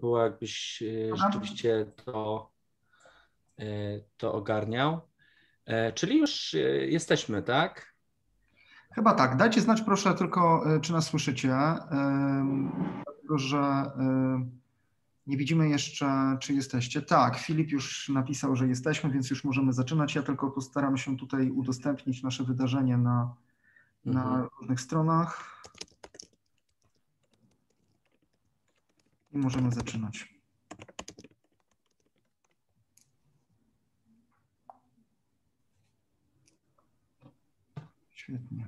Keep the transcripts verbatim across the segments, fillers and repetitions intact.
było, jakbyś rzeczywiście to, to ogarniał. Czyli już jesteśmy, tak? Chyba tak. Dajcie znać proszę tylko, czy nas słyszycie, dlatego że nie widzimy jeszcze, czy jesteście. Tak, Filip już napisał, że jesteśmy, więc już możemy zaczynać. Ja tylko postaram się tutaj udostępnić nasze wydarzenie na, na mhm. różnych stronach. I możemy zaczynać. Świetnie.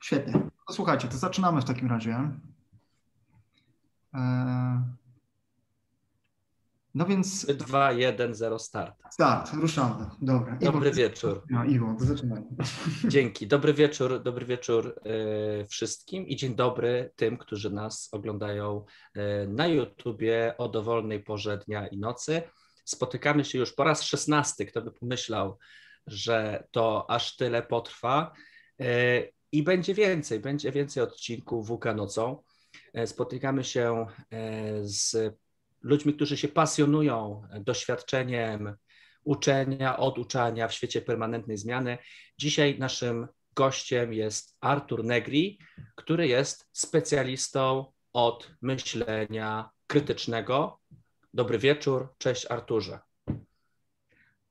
Świetnie. No, słuchajcie, to zaczynamy w takim razie. No więc... trzy, dwa, jeden, zero, start. Start, ruszamy. Dobra. Dobry Iwo, wieczór. No, Iwo, to zaczynamy. Dzięki. Dobry wieczór, dobry wieczór wszystkim i dzień dobry tym, którzy nas oglądają na YouTubie o dowolnej porze dnia i nocy. Spotykamy się już po raz szesnasty, kto by pomyślał, że to aż tyle potrwa. I będzie więcej, będzie więcej odcinków VUCA Nocą. Spotykamy się z ludźmi, którzy się pasjonują doświadczeniem uczenia, oduczania w świecie permanentnej zmiany. Dzisiaj naszym gościem jest Artur Negri, który jest specjalistą od myślenia krytycznego. Dobry wieczór, cześć Arturze.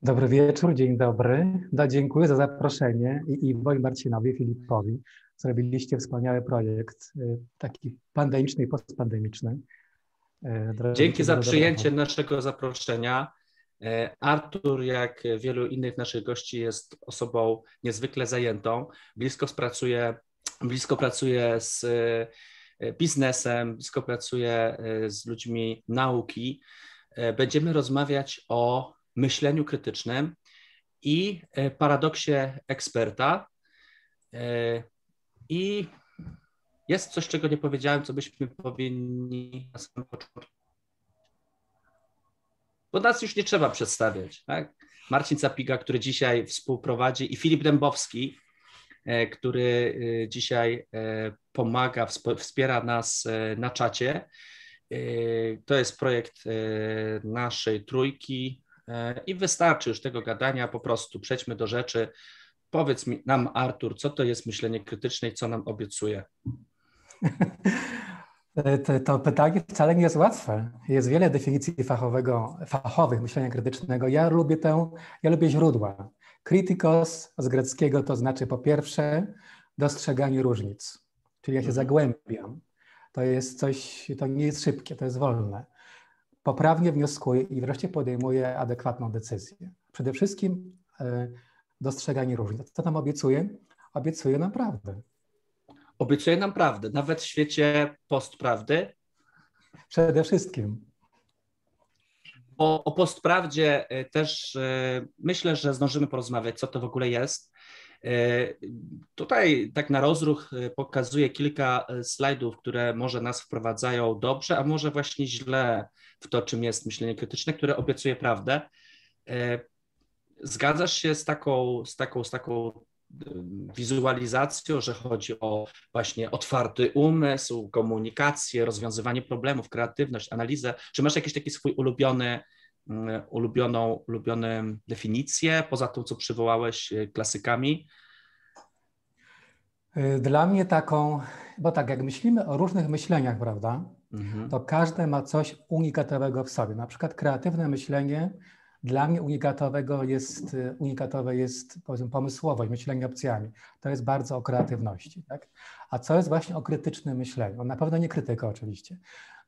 Dobry wieczór, dzień dobry. No, dziękuję za zaproszenie i Iwo, i Marcinowi, i Filipowi. Zrobiliście wspaniały projekt, taki pandemiczny i postpandemiczny. Drodzy Dzięki za przyjęcie dobrego. naszego zaproszenia. Artur, jak wielu innych naszych gości, jest osobą niezwykle zajętą. Blisko pracuje, blisko pracuje z biznesem, blisko pracuje z ludźmi nauki. Będziemy rozmawiać o myśleniu krytycznym i paradoksie eksperta. I jest coś, czego nie powiedziałem, co byśmy powinni na samym początku. Bo nas już nie trzeba przedstawiać. Tak? Marcin Capiga, który dzisiaj współprowadzi, i Filip Dębowski, który dzisiaj pomaga, wspiera nas na czacie. To jest projekt naszej trójki. I wystarczy już tego gadania, po prostu przejdźmy do rzeczy. Powiedz mi, nam, Artur, co to jest myślenie krytyczne i co nam obiecuje? To, to pytanie wcale nie jest łatwe. Jest wiele definicji fachowego, fachowych myślenia krytycznego. Ja lubię tę, ja lubię źródła. Kritikos z greckiego to znaczy po pierwsze dostrzeganie różnic, czyli ja się zagłębiam. To jest coś, to nie jest szybkie, to jest wolne. Poprawnie wnioskuję i wreszcie podejmuję adekwatną decyzję. Przede wszystkim dostrzeganie różnic. Co nam obiecuje? Obiecuje nam prawdę. Obiecuje nam prawdę, nawet w świecie postprawdy? Przede wszystkim. O, o postprawdzie też myślę, że zdążymy porozmawiać, co to w ogóle jest. Tutaj tak na rozruch pokazuję kilka slajdów, które może nas wprowadzają dobrze, a może właśnie źle w to, czym jest myślenie krytyczne, które obiecuje prawdę. Zgadzasz się z taką, z taką, z taką wizualizacją, że chodzi o właśnie otwarty umysł, komunikację, rozwiązywanie problemów, kreatywność, analizę? Czy masz jakiś taki swój ulubiony ulubioną, ulubioną definicję, poza tą, co przywołałeś klasykami? Dla mnie taką, bo tak, jak myślimy o różnych myśleniach, prawda, mhm. to każde ma coś unikatowego w sobie. Na przykład kreatywne myślenie dla mnie unikatowego jest, unikatowe jest, powiedzmy, pomysłowość, myślenie opcjami. To jest bardzo o kreatywności, tak? A co jest właśnie o krytycznym myśleniu? Na pewno nie krytyka oczywiście.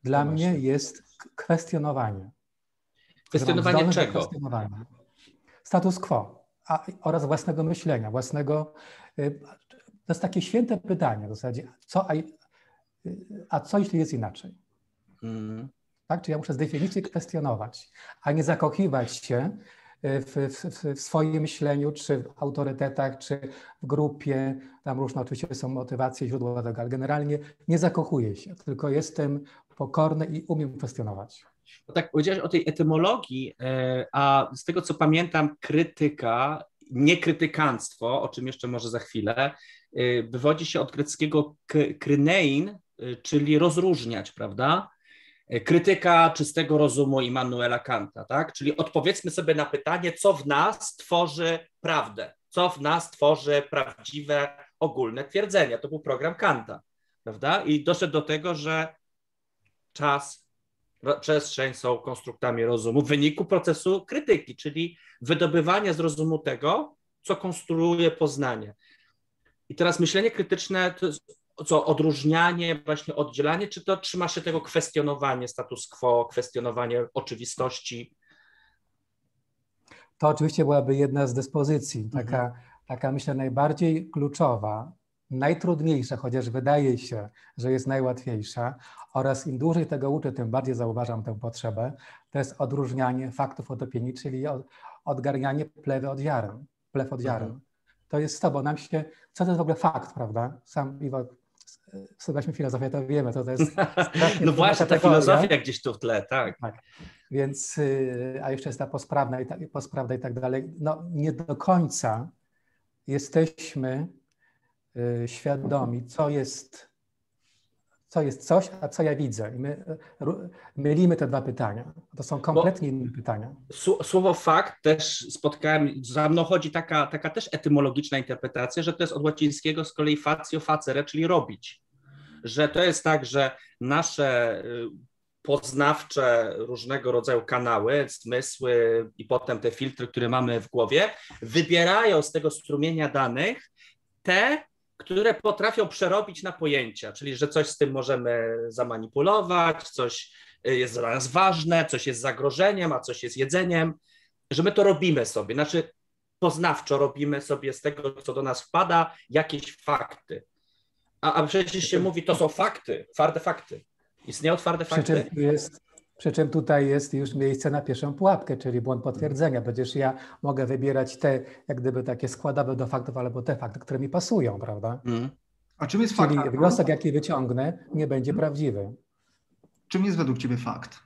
Dla no mnie jest kwestionowanie. Kwestionowanie czego? Status quo a, oraz własnego myślenia, własnego y, To jest takie święte pytanie w zasadzie, co, a, a co jeśli jest inaczej? Mm. Tak? Czyli ja muszę z definicji kwestionować, a nie zakochiwać się w, w, w swoim myśleniu, czy w autorytetach, czy w grupie. Tam różne oczywiście są motywacje, źródła tego, ale generalnie nie zakochuję się, tylko jestem pokorny i umiem kwestionować. No tak, powiedziałeś o tej etymologii, a z tego co pamiętam, krytyka, niekrytykanstwo, o czym jeszcze może za chwilę, wywodzi się od greckiego krynein, czyli rozróżniać, prawda? Krytyka czystego rozumu Immanuela Kanta, tak? Czyli odpowiedzmy sobie na pytanie, co w nas tworzy prawdę, co w nas tworzy prawdziwe, ogólne twierdzenia. To był program Kanta, prawda? I doszedł do tego, że czas, przestrzeń są konstruktami rozumu w wyniku procesu krytyki, czyli wydobywania z rozumu tego, co konstruuje poznanie. I teraz myślenie krytyczne to jest co, odróżnianie, właśnie oddzielanie, czy to trzyma się tego kwestionowanie status quo, kwestionowanie oczywistości? To oczywiście byłaby jedna z dyspozycji, taka, mhm. taka myślę najbardziej kluczowa, najtrudniejsza, chociaż wydaje się, że jest najłatwiejsza, oraz im dłużej tego uczę, tym bardziej zauważam tę potrzebę, to jest odróżnianie faktów od opinii, czyli odgarnianie plewy od ziaren, plew od ziaren. Mhm. To jest to, bo nam się, co to jest w ogóle fakt, prawda? Sam Iwo, studiowaliśmy filozofię, to wiemy, co to jest. No właśnie, ta filozofia gdzieś tu w tle, tak. tak. Więc, a jeszcze jest ta posprawna i, ta, posprawna i tak dalej. No nie do końca jesteśmy y, świadomi, co jest, co jest coś, a co ja widzę. I my r, mylimy te dwa pytania. To są kompletnie Bo inne pytania. Słowo fakt też spotkałem, za mną chodzi taka, taka też etymologiczna interpretacja, że to jest od łacińskiego z kolei facio facere, czyli robić. Że to jest tak, że nasze poznawcze różnego rodzaju kanały, zmysły i potem te filtry, które mamy w głowie, wybierają z tego strumienia danych te, które potrafią przerobić na pojęcia, czyli że coś z tym możemy zamanipulować, coś jest dla nas ważne, coś jest zagrożeniem, a coś jest jedzeniem, że my to robimy sobie, znaczy poznawczo robimy sobie z tego, co do nas wpada, jakieś fakty. A, a przecież się mówi, to są fakty, twarde fakty. Istnieją twarde fakty. Przy czym jest, przy czym tutaj jest już miejsce na pierwszą pułapkę, czyli błąd potwierdzenia. Przecież ja mogę wybierać te, jak gdyby takie składowe do faktów, albo te fakty, które mi pasują, prawda? Mm. A czym jest fakt? Czyli wniosek, jaki wyciągnę, nie będzie mm. prawdziwy. Czym jest według ciebie fakt?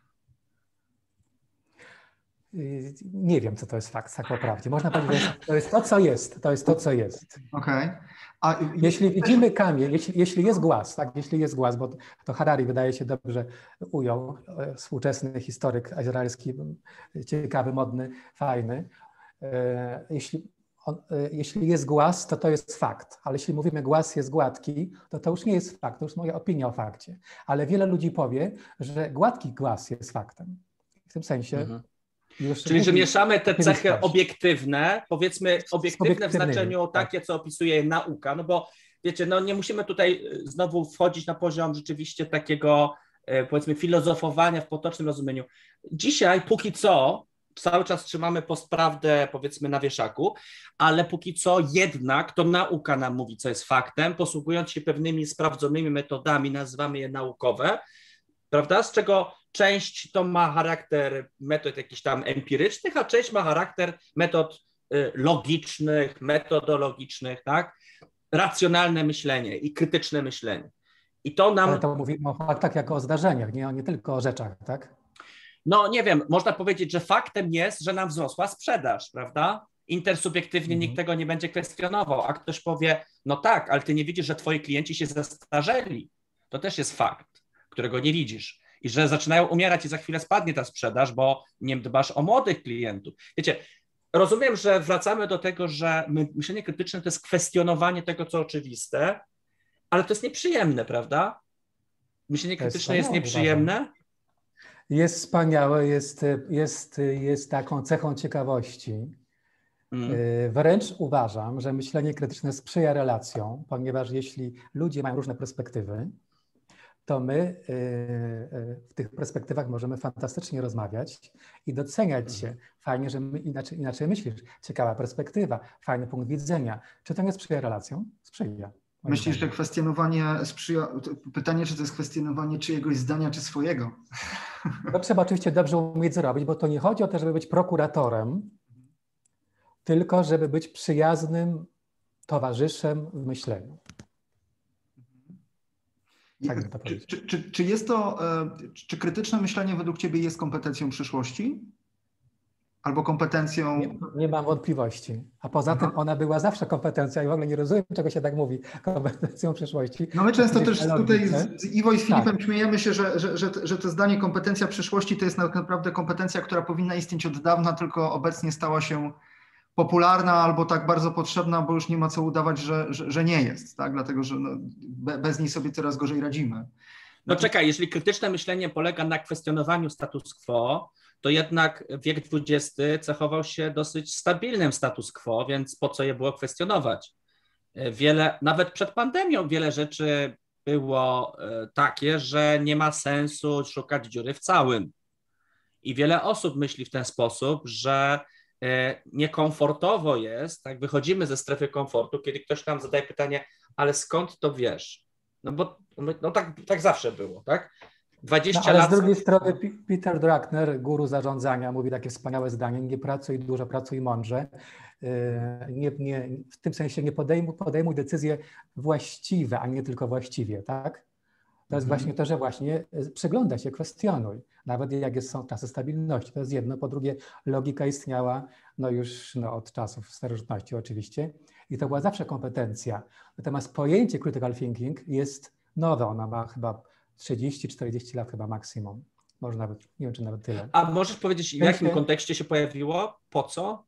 Nie wiem, co to jest fakt, tak naprawdę. Można powiedzieć, że to jest to, co jest. To jest to, co jest. Okej. A jeśli widzimy kamień, jeśli, jeśli jest głaz, tak, jeśli jest głaz, bo to Harari wydaje się dobrze ujął, współczesny historyk izraelski, ciekawy, modny, fajny. Jeśli, on, jeśli jest głaz, to to jest fakt, ale jeśli mówimy głaz jest gładki, to to już nie jest fakt, to już moja opinia o fakcie. Ale wiele ludzi powie, że gładki głaz jest faktem. W tym sensie mhm. Już Czyli, że mieszamy te cechy obiektywne, powiedzmy obiektywne w znaczeniu takie, co opisuje nauka, no bo wiecie, no nie musimy tutaj znowu wchodzić na poziom rzeczywiście takiego, powiedzmy, filozofowania w potocznym rozumieniu. Dzisiaj póki co cały czas trzymamy postprawdę, powiedzmy, na wieszaku, ale póki co jednak to nauka nam mówi, co jest faktem, posługując się pewnymi sprawdzonymi metodami, nazywamy je naukowe, prawda, z czego część to ma charakter metod jakichś tam empirycznych, a część ma charakter metod logicznych, metodologicznych, tak? Racjonalne myślenie i krytyczne myślenie. I to nam... Ale to mówimy o faktach jako o zdarzeniach, nie, nie tylko o rzeczach, tak? No nie wiem, można powiedzieć, że faktem jest, że nam wzrosła sprzedaż, prawda? Intersubiektywnie mm. nikt tego nie będzie kwestionował, a ktoś powie, no tak, ale ty nie widzisz, że twoi klienci się zastarzeli. To też jest fakt, którego nie widzisz. I że zaczynają umierać i za chwilę spadnie ta sprzedaż, bo nie dbasz o młodych klientów. Wiecie, rozumiem, że wracamy do tego, że myślenie krytyczne to jest kwestionowanie tego, co oczywiste, ale to jest nieprzyjemne, prawda? Myślenie krytyczne jest, jest nieprzyjemne? Uważam. Jest wspaniałe, jest, jest, jest taką cechą ciekawości. Mm. Wręcz uważam, że myślenie krytyczne sprzyja relacjom, ponieważ jeśli ludzie mają różne perspektywy, to my w tych perspektywach możemy fantastycznie rozmawiać i doceniać się. Fajnie, że my inaczej, inaczej myślisz. Ciekawa perspektywa, fajny punkt widzenia. Czy to nie sprzyja relacjom? Sprzyja. Myślisz, że kwestionowanie sprzyja... Pytanie, czy to jest kwestionowanie czyjegoś zdania, czy swojego? To trzeba oczywiście dobrze umieć zrobić, bo to nie chodzi o to, żeby być prokuratorem, tylko żeby być przyjaznym towarzyszem w myśleniu. Tak to czy, czy, czy, czy jest to, czy krytyczne myślenie według ciebie jest kompetencją przyszłości? Albo kompetencją... Nie, nie mam wątpliwości. A poza tym ona była zawsze kompetencją i w ogóle nie rozumiem, czego się tak mówi, kompetencją przyszłości. No my często też tutaj z, z Iwo i z Filipem tak. śmiejemy się, że, że, że, że to zdanie kompetencja przyszłości to jest naprawdę kompetencja, która powinna istnieć od dawna, tylko obecnie stała się popularna albo tak bardzo potrzebna, bo już nie ma co udawać, że, że, że nie jest, tak? Dlatego, że no, be, bez niej sobie coraz gorzej radzimy. No czekaj, jeżeli krytyczne myślenie polega na kwestionowaniu status quo, to jednak wiek dwudziesty cechował się dosyć stabilnym status quo, więc po co je było kwestionować? Wiele, nawet przed pandemią wiele rzeczy było takie, że nie ma sensu szukać dziury w całym. I wiele osób myśli w ten sposób, że niekomfortowo jest, tak, wychodzimy ze strefy komfortu, kiedy ktoś nam zadaje pytanie, ale skąd to wiesz? No bo no tak, tak zawsze było, tak? dwadzieścia no, ale lat... z drugiej strony Peter Drucker, guru zarządzania, mówi takie wspaniałe zdanie, nie pracuj dużo, pracuj mądrze. Nie, nie, w tym sensie nie podejmuj, podejmuj decyzje właściwe, a nie tylko właściwie, tak? To jest mm. właśnie to, że właśnie przegląda się, kwestionuj. Nawet jak jest, są czasy stabilności, to jest jedno. Po drugie, logika istniała no już no, od czasów starożytności oczywiście i to była zawsze kompetencja. Natomiast pojęcie critical thinking jest nowe, ona ma chyba trzydzieści czterdzieści lat chyba maksimum. Może nawet, nie wiem, czy nawet tyle. A możesz powiedzieć, w jakim kontekście się pojawiło? Po co?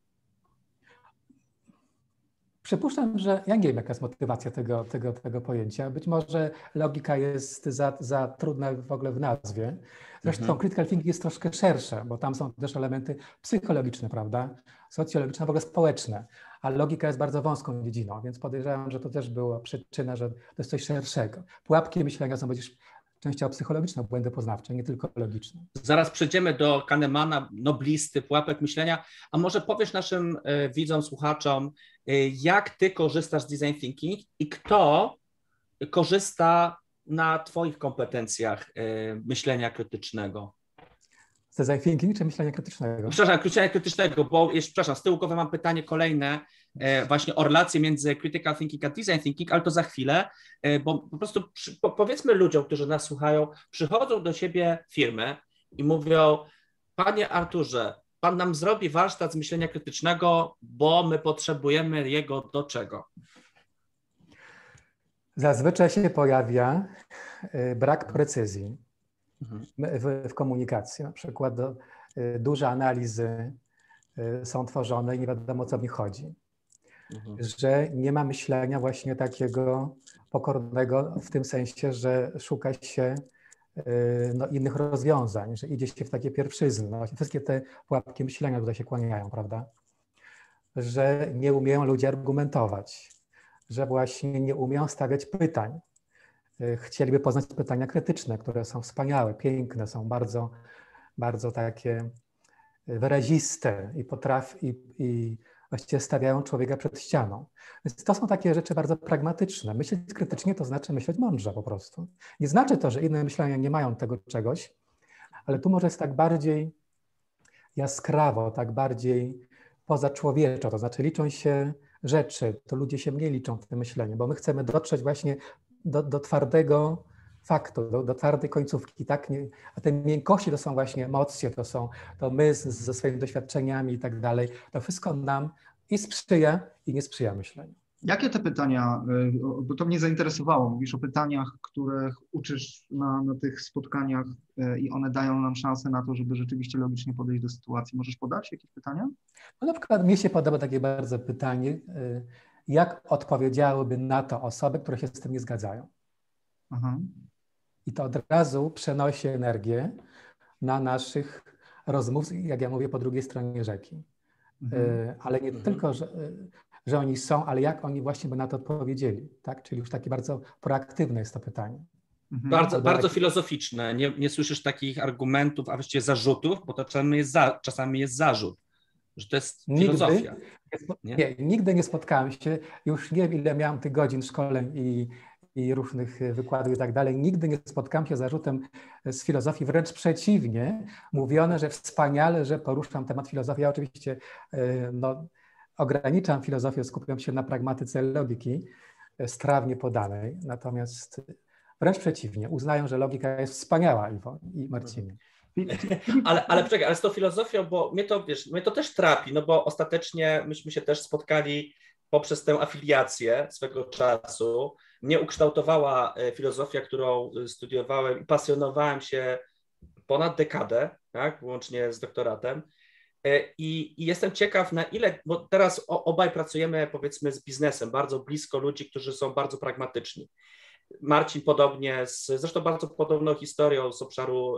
Przypuszczam, że ja nie wiem, jaka jest motywacja tego, tego, tego pojęcia. Być może logika jest za, za trudna w ogóle w nazwie. Zresztą mhm. critical thinking jest troszkę szersze, bo tam są też elementy psychologiczne, prawda? Socjologiczne, w ogóle społeczne. A logika jest bardzo wąską dziedziną, więc podejrzewam, że to też była przyczyna, że to jest coś szerszego. Pułapki myślenia są przecież częściowo psychologiczne, błędy poznawcze, nie tylko logiczne. Zaraz przejdziemy do Kahnemana, noblisty, pułapek myślenia. A może powiesz naszym y, widzom, słuchaczom, y, jak ty korzystasz z design thinking i kto korzysta na twoich kompetencjach y, myślenia krytycznego? Z design thinking czy myślenia krytycznego? Przepraszam, myślenia krytycznego, bo jest, przepraszam, z tyłu głowy mam pytanie kolejne, e, właśnie o relację między critical thinking a design thinking, ale to za chwilę, e, bo po prostu przy, po, powiedzmy ludziom, którzy nas słuchają, przychodzą do siebie firmy i mówią, panie Arturze, pan nam zrobi warsztat z myślenia krytycznego, bo my potrzebujemy jego do czego? Zazwyczaj się pojawia y, brak precyzji w komunikacji. Na przykład do, y, duże analizy y, są tworzone i nie wiadomo, o co w nich chodzi. Mhm. Że nie ma myślenia właśnie takiego pokornego w tym sensie, że szuka się y, no, innych rozwiązań, że idzie się w takie pierwszyzny. No, wszystkie te pułapki myślenia tutaj się kłaniają, prawda? Że nie umieją ludzie argumentować, że właśnie nie umieją stawiać pytań. Chcieliby poznać pytania krytyczne, które są wspaniałe, piękne, są bardzo, bardzo takie wyraziste i potraf, i, i właściwie stawiają człowieka przed ścianą. Więc to są takie rzeczy bardzo pragmatyczne. Myśleć krytycznie to znaczy myśleć mądrze po prostu. Nie znaczy to, że inne myślenia nie mają tego czegoś, ale tu może jest tak bardziej jaskrawo, tak bardziej pozaczłowieczo, to znaczy liczą się rzeczy, to ludzie się mniej liczą w tym myśleniu, bo my chcemy dotrzeć właśnie Do, do twardego faktu, do, do twardej końcówki, tak? Nie, a te miękkości to są właśnie emocje, to są to my z, ze swoimi doświadczeniami i tak dalej. To wszystko nam i sprzyja, i nie sprzyja myśleniu. Jakie te pytania, bo to mnie zainteresowało, mówisz o pytaniach, których uczysz na, na tych spotkaniach i one dają nam szansę na to, żeby rzeczywiście logicznie podejść do sytuacji. Możesz podać jakieś pytania? No na przykład mi się podoba takie bardzo pytanie, jak odpowiedziałyby na to osoby, które się z tym nie zgadzają. Aha. I to od razu przenosi energię na naszych rozmów, jak ja mówię, po drugiej stronie rzeki. Mhm. Ale nie mhm. tylko, że, że oni są, ale jak oni właśnie by na to odpowiedzieli. Tak? Czyli już takie bardzo proaktywne jest to pytanie. Mhm. Bardzo, bardzo filozoficzne. Nie, nie słyszysz takich argumentów, a właściwie zarzutów, bo to czasami jest, za, czasami jest zarzut. że to jest filozofia. Nigdy nie, nie, nigdy nie spotkałem się, już nie wiem ile miałem tych godzin szkoleń i, i różnych wykładów i tak dalej, nigdy nie spotkałem się z zarzutem z filozofii, wręcz przeciwnie, mówiono, że wspaniale, że poruszam temat filozofii. Ja oczywiście no, ograniczam filozofię, skupiam się na pragmatyce logiki strawnie podanej, natomiast wręcz przeciwnie, uznają, że logika jest wspaniała, Iwo i Marcinie. Ale, ale czekaj, ale z tą filozofią, bo mnie to, wiesz, mnie to też trapi, no bo ostatecznie myśmy się też spotkali poprzez tę afiliację swego czasu. Mnie ukształtowała filozofia, którą studiowałem i pasjonowałem się ponad dekadę, tak, łącznie z doktoratem. I, I jestem ciekaw, na ile, bo teraz obaj pracujemy, powiedzmy, z biznesem, bardzo blisko ludzi, którzy są bardzo pragmatyczni. Marcin podobnie, z, zresztą bardzo podobną historią z obszaru,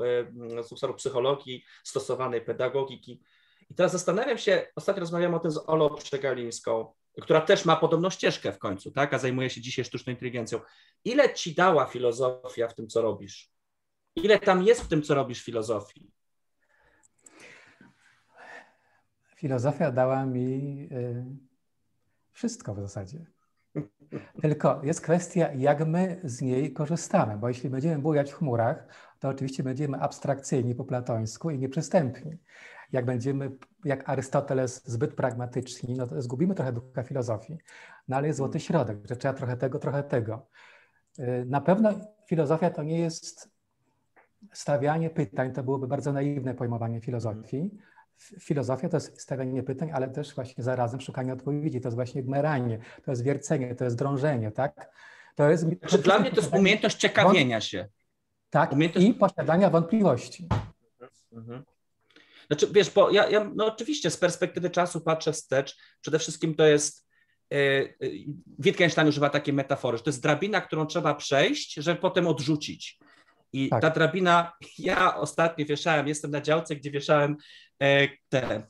z obszaru psychologii, stosowanej pedagogiki. I teraz zastanawiam się, ostatnio rozmawiałem o tym z Olą Przegalińską, która też ma podobną ścieżkę w końcu, tak, a zajmuje się dzisiaj sztuczną inteligencją. Ile ci dała filozofia w tym, co robisz? Ile tam jest w tym, co robisz, filozofii? Filozofia dała mi y, wszystko w zasadzie. Tylko jest kwestia, jak my z niej korzystamy, bo jeśli będziemy bujać w chmurach, to oczywiście będziemy abstrakcyjni po platońsku i nieprzystępni. Jak będziemy, jak Arystoteles, zbyt pragmatyczni, no to zgubimy trochę ducha filozofii, no ale jest złoty środek, że trzeba trochę tego, trochę tego. Na pewno filozofia to nie jest stawianie pytań, to byłoby bardzo naiwne pojmowanie filozofii. Filozofia to jest stawianie pytań, ale też właśnie zarazem szukanie odpowiedzi. To jest właśnie gmeranie, to jest wiercenie, to jest drążenie, tak? To jest, znaczy, to dla mnie to jest umiejętność ciekawienia się. Tak, umiejętność... i posiadania wątpliwości. Mhm. Znaczy, wiesz, bo ja, ja no oczywiście z perspektywy czasu patrzę wstecz, przede wszystkim to jest, yy, yy, Wittgenstein używa takiej metafory, że to jest drabina, którą trzeba przejść, żeby potem odrzucić. I tak. Ta drabina, ja ostatnio wieszałem, jestem na działce, gdzie wieszałem te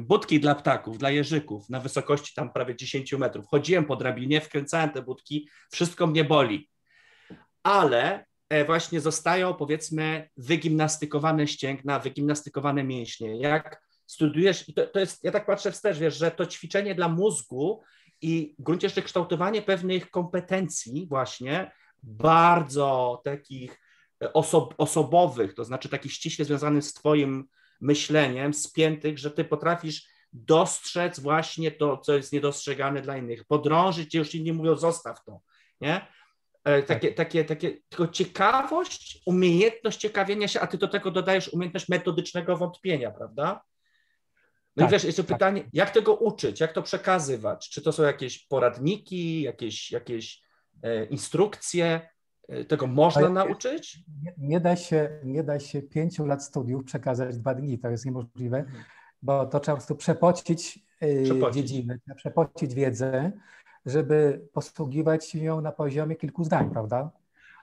budki dla ptaków, dla jeżyków na wysokości tam prawie dziesięciu metrów. Chodziłem po drabinie, wkręcałem te budki, wszystko mnie boli. Ale właśnie zostają, powiedzmy, wygimnastykowane ścięgna, wygimnastykowane mięśnie. Jak studiujesz, to, to jest, ja tak patrzę wstecz, wiesz, że to ćwiczenie dla mózgu i w gruncie rzeczy kształtowanie pewnych kompetencji właśnie bardzo takich Osob, osobowych, to znaczy takich ściśle związanych z twoim myśleniem, spiętych, że ty potrafisz dostrzec właśnie to, co jest niedostrzegane dla innych, podrążyć, już inni mówią, zostaw to, nie? Takie, tak. takie, takie, tylko ciekawość, umiejętność ciekawienia się, a ty do tego dodajesz umiejętność metodycznego wątpienia, prawda? No tak, i wiesz, jeszcze tak. Pytanie, jak tego uczyć, jak to przekazywać? Czy to są jakieś poradniki, jakieś, jakieś e, instrukcje? Tego można nauczyć? Nie, nie, da się, nie da się pięciu lat studiów przekazać dwa dni, to jest niemożliwe, mhm. bo to trzeba po prostu przepocić, przepocić. dziedzinę, przepocić wiedzę, żeby posługiwać się nią na poziomie kilku zdań, prawda?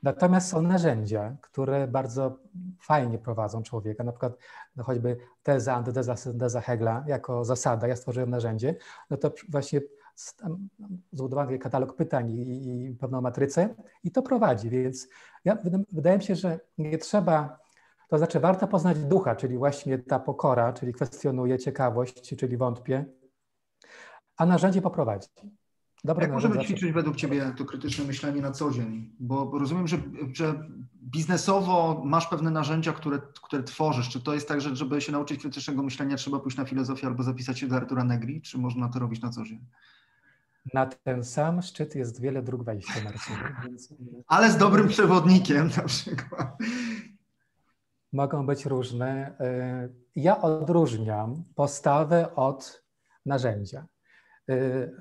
Natomiast są narzędzia, które bardzo fajnie prowadzą człowieka, na przykład no choćby teza, antyteza, synteza Hegla jako zasada, ja stworzyłem narzędzie, no to właśnie zbudowany katalog pytań i, i pewną matrycę i to prowadzi, więc ja, wydaje mi się, że nie trzeba, to znaczy warto poznać ducha, czyli właśnie ta pokora, czyli kwestionuje ciekawość, czyli wątpię, a narzędzie poprowadzi. Dobre. Jak możemy ćwiczyć według ciebie to krytyczne myślenie na co dzień? Bo rozumiem, że, że biznesowo masz pewne narzędzia, które, które tworzysz. Czy to jest tak, że żeby się nauczyć krytycznego myślenia, trzeba pójść na filozofię albo zapisać się do Artura Negri? Czy można to robić na co dzień? Na ten sam szczyt jest wiele dróg wejścia, Marcin. Więc... Ale z dobrym przewodnikiem na przykład. Mogą być różne. Ja odróżniam postawę od narzędzia.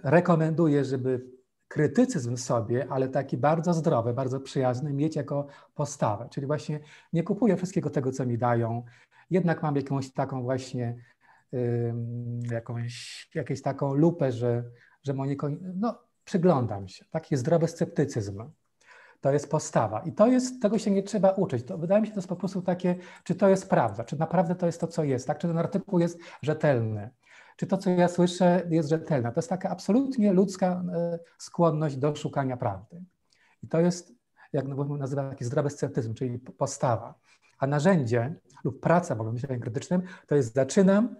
Rekomenduję, żeby krytycyzm sobie, ale taki bardzo zdrowy, bardzo przyjazny mieć jako postawę. Czyli właśnie nie kupuję wszystkiego tego, co mi dają. Jednak mam jakąś taką właśnie, jakąś, jakąś taką lupę, że że mu nie, no, przyglądam się. Taki zdrowy sceptycyzm. To jest postawa. I to jest, tego się nie trzeba uczyć. To, wydaje mi się, to jest po prostu takie, czy to jest prawda, czy naprawdę to jest to, co jest, tak? Czy ten artykuł jest rzetelny, czy to, co ja słyszę, jest rzetelne. To jest taka absolutnie ludzka skłonność do szukania prawdy. I to jest, jak nazywa, taki zdrowy sceptycyzm, czyli postawa. A narzędzie lub praca w ogóle w myśleniu krytycznym to jest zaczynam,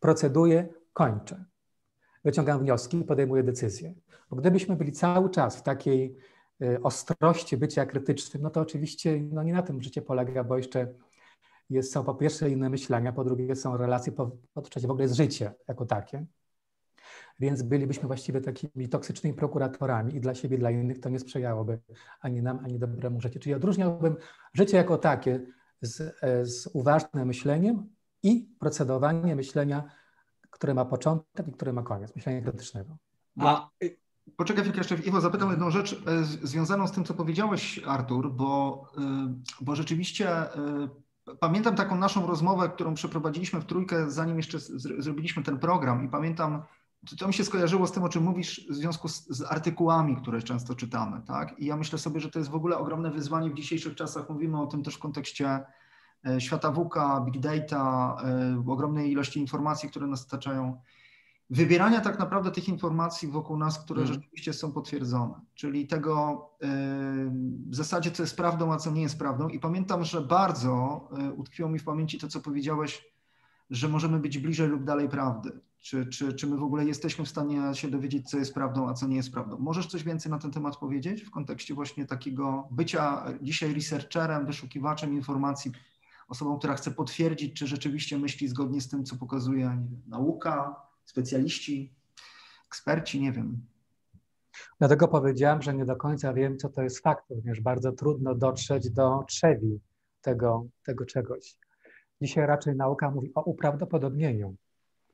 proceduję, kończę. Wyciągam wnioski i podejmuję decyzje. Bo gdybyśmy byli cały czas w takiej ostrości bycia krytycznym, no to oczywiście no nie na tym życie polega, bo jeszcze jest, są po pierwsze inne myślenia, po drugie są relacje, po, po trzecie w ogóle jest życie jako takie. Więc bylibyśmy właściwie takimi toksycznymi prokuratorami i dla siebie, i dla innych to nie sprzyjałoby ani nam, ani dobremu życiu. Czyli odróżniałbym życie jako takie z, z uważnym myśleniem i procedowanie myślenia, które ma początek i które ma koniec, myślenia krytycznego. A poczekaj chwilkę jeszcze, Iwo, zapytam jedną rzecz związaną z tym, co powiedziałeś, Artur, bo, bo rzeczywiście... Pamiętam taką naszą rozmowę, którą przeprowadziliśmy w trójkę, zanim jeszcze zr- zrobiliśmy ten program i pamiętam, to mi się skojarzyło z tym, o czym mówisz w związku z, z artykułami, które często czytamy, tak? I ja myślę sobie, że to jest w ogóle ogromne wyzwanie w dzisiejszych czasach, mówimy o tym też w kontekście e, świata VUCA, big data, e, ogromnej ilości informacji, które nas otaczają, wybierania tak naprawdę tych informacji wokół nas, które hmm. rzeczywiście są potwierdzone, czyli tego yy, w zasadzie, co jest prawdą, a co nie jest prawdą. I pamiętam, że bardzo yy, utkwiło mi w pamięci to, co powiedziałeś, że możemy być bliżej lub dalej prawdy. Czy, czy, czy my w ogóle jesteśmy w stanie się dowiedzieć, co jest prawdą, a co nie jest prawdą. Możesz coś więcej na ten temat powiedzieć w kontekście właśnie takiego bycia dzisiaj researcherem, wyszukiwaczem informacji, osobą, która chce potwierdzić, czy rzeczywiście myśli zgodnie z tym, co pokazuje, nie wiem, nauka, specjaliści, eksperci, nie wiem. Dlatego powiedziałem, że nie do końca wiem, co to jest fakt, również bardzo trudno dotrzeć do trzewi tego, tego czegoś. Dzisiaj raczej nauka mówi o uprawdopodobnieniu.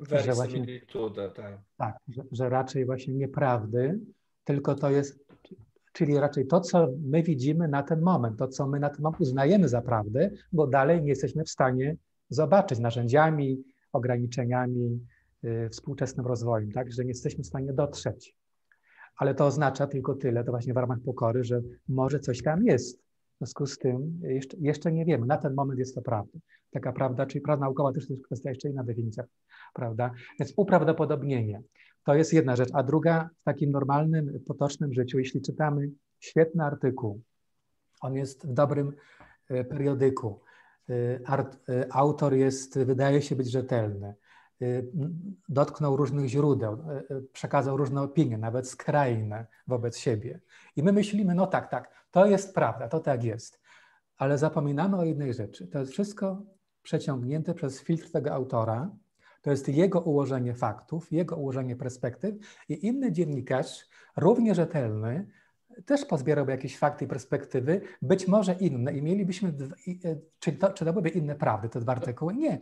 Verisimilitude, tak. Tak, że, że raczej właśnie nieprawdy, tylko to jest, czyli raczej to, co my widzimy na ten moment, to, co my na ten moment uznajemy za prawdę, bo dalej nie jesteśmy w stanie zobaczyć narzędziami, ograniczeniami, współczesnym rozwojem, tak, że nie jesteśmy w stanie dotrzeć. Ale to oznacza tylko tyle, to właśnie w ramach pokory, że może coś tam jest. W związku z tym jeszcze, jeszcze nie wiemy. Na ten moment jest to prawda. Taka prawda, czyli prawda naukowa też to jest kwestia jeszcze inna definicja, prawda? Więc uprawdopodobnienie. To jest jedna rzecz. A druga, w takim normalnym, potocznym życiu, jeśli czytamy świetny artykuł, on jest w dobrym periodyku, autor jest, wydaje się być rzetelny, dotknął różnych źródeł, przekazał różne opinie, nawet skrajne wobec siebie. I my myślimy, no tak, tak, to jest prawda, to tak jest. Ale zapominamy o jednej rzeczy. To jest wszystko przeciągnięte przez filtr tego autora. To jest jego ułożenie faktów, jego ułożenie perspektyw i inny dziennikarz, równie rzetelny, też pozbierałby jakieś fakty i perspektywy, być może inne i mielibyśmy, czy to, czy to byłyby inne prawdy, te dwa artykuły? Nie.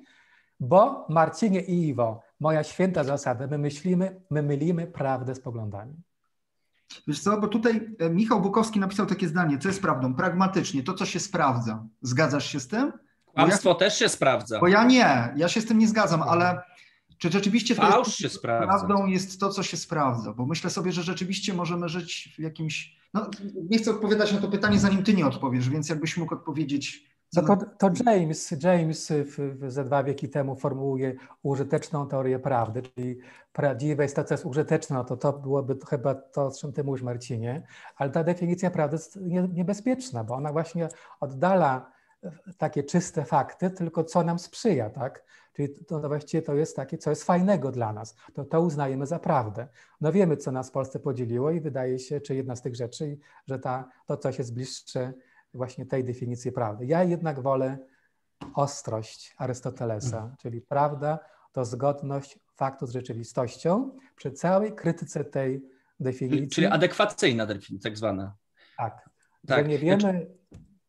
Bo Marcinie i Iwo, moja święta zasada, my myślimy, my mylimy prawdę z poglądami. Wiesz co, bo tutaj Michał Bukowski napisał takie zdanie, co jest prawdą? Pragmatycznie, to co się sprawdza. Zgadzasz się z tym? Kłamstwo ja, też się sprawdza. Bo ja nie, ja się z tym nie zgadzam, ale czy rzeczywiście to jest, się sprawdza. Prawdą jest to, co się sprawdza? Bo myślę sobie, że rzeczywiście możemy żyć w jakimś... No, nie chcę odpowiadać na to pytanie, zanim ty nie odpowiesz, więc jakbyś mógł odpowiedzieć... No to, to James, James w, w, ze dwa wieki temu formułuje użyteczną teorię prawdy, czyli prawdziwe jest to, co jest użyteczne, no to to byłoby to chyba to, o czym ty mówisz, Marcinie, ale ta definicja prawdy jest nie, niebezpieczna, bo ona właśnie oddala takie czyste fakty, tylko co nam sprzyja, tak? Czyli to, to właściwie to jest takie, co jest fajnego dla nas, to to uznajemy za prawdę. No wiemy, co nas w Polsce podzieliło i wydaje się, czy jedna z tych rzeczy, że ta, to coś jest bliższe właśnie tej definicji prawdy. Ja jednak wolę ostrość Arystotelesa, mhm. czyli prawda to zgodność faktu z rzeczywistością przy całej krytyce tej definicji. Czyli adekwacyjna definicja tak zwana. Tak, tak. Że nie wiemy,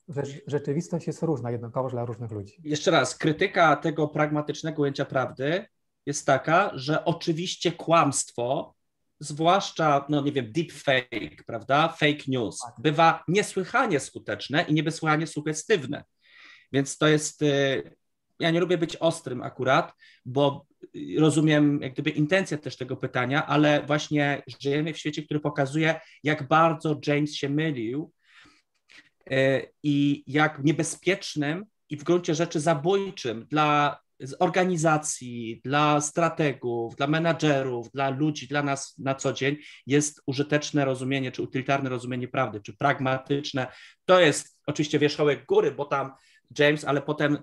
że rzeczywistość jest różna jednakowo dla różnych ludzi. Jeszcze raz, krytyka tego pragmatycznego ujęcia prawdy jest taka, że oczywiście kłamstwo, zwłaszcza, no nie wiem, deepfake, prawda, fake news, bywa niesłychanie skuteczne i niesłychanie sugestywne. Więc to jest, ja nie lubię być ostrym akurat, bo rozumiem jak gdyby intencję też tego pytania, ale właśnie żyjemy w świecie, który pokazuje, jak bardzo James się mylił i jak niebezpiecznym i w gruncie rzeczy zabójczym dla z organizacji, dla strategów, dla menadżerów, dla ludzi, dla nas na co dzień jest użyteczne rozumienie, czy utylitarne rozumienie prawdy, czy pragmatyczne. To jest oczywiście wierzchołek góry, bo tam James, ale potem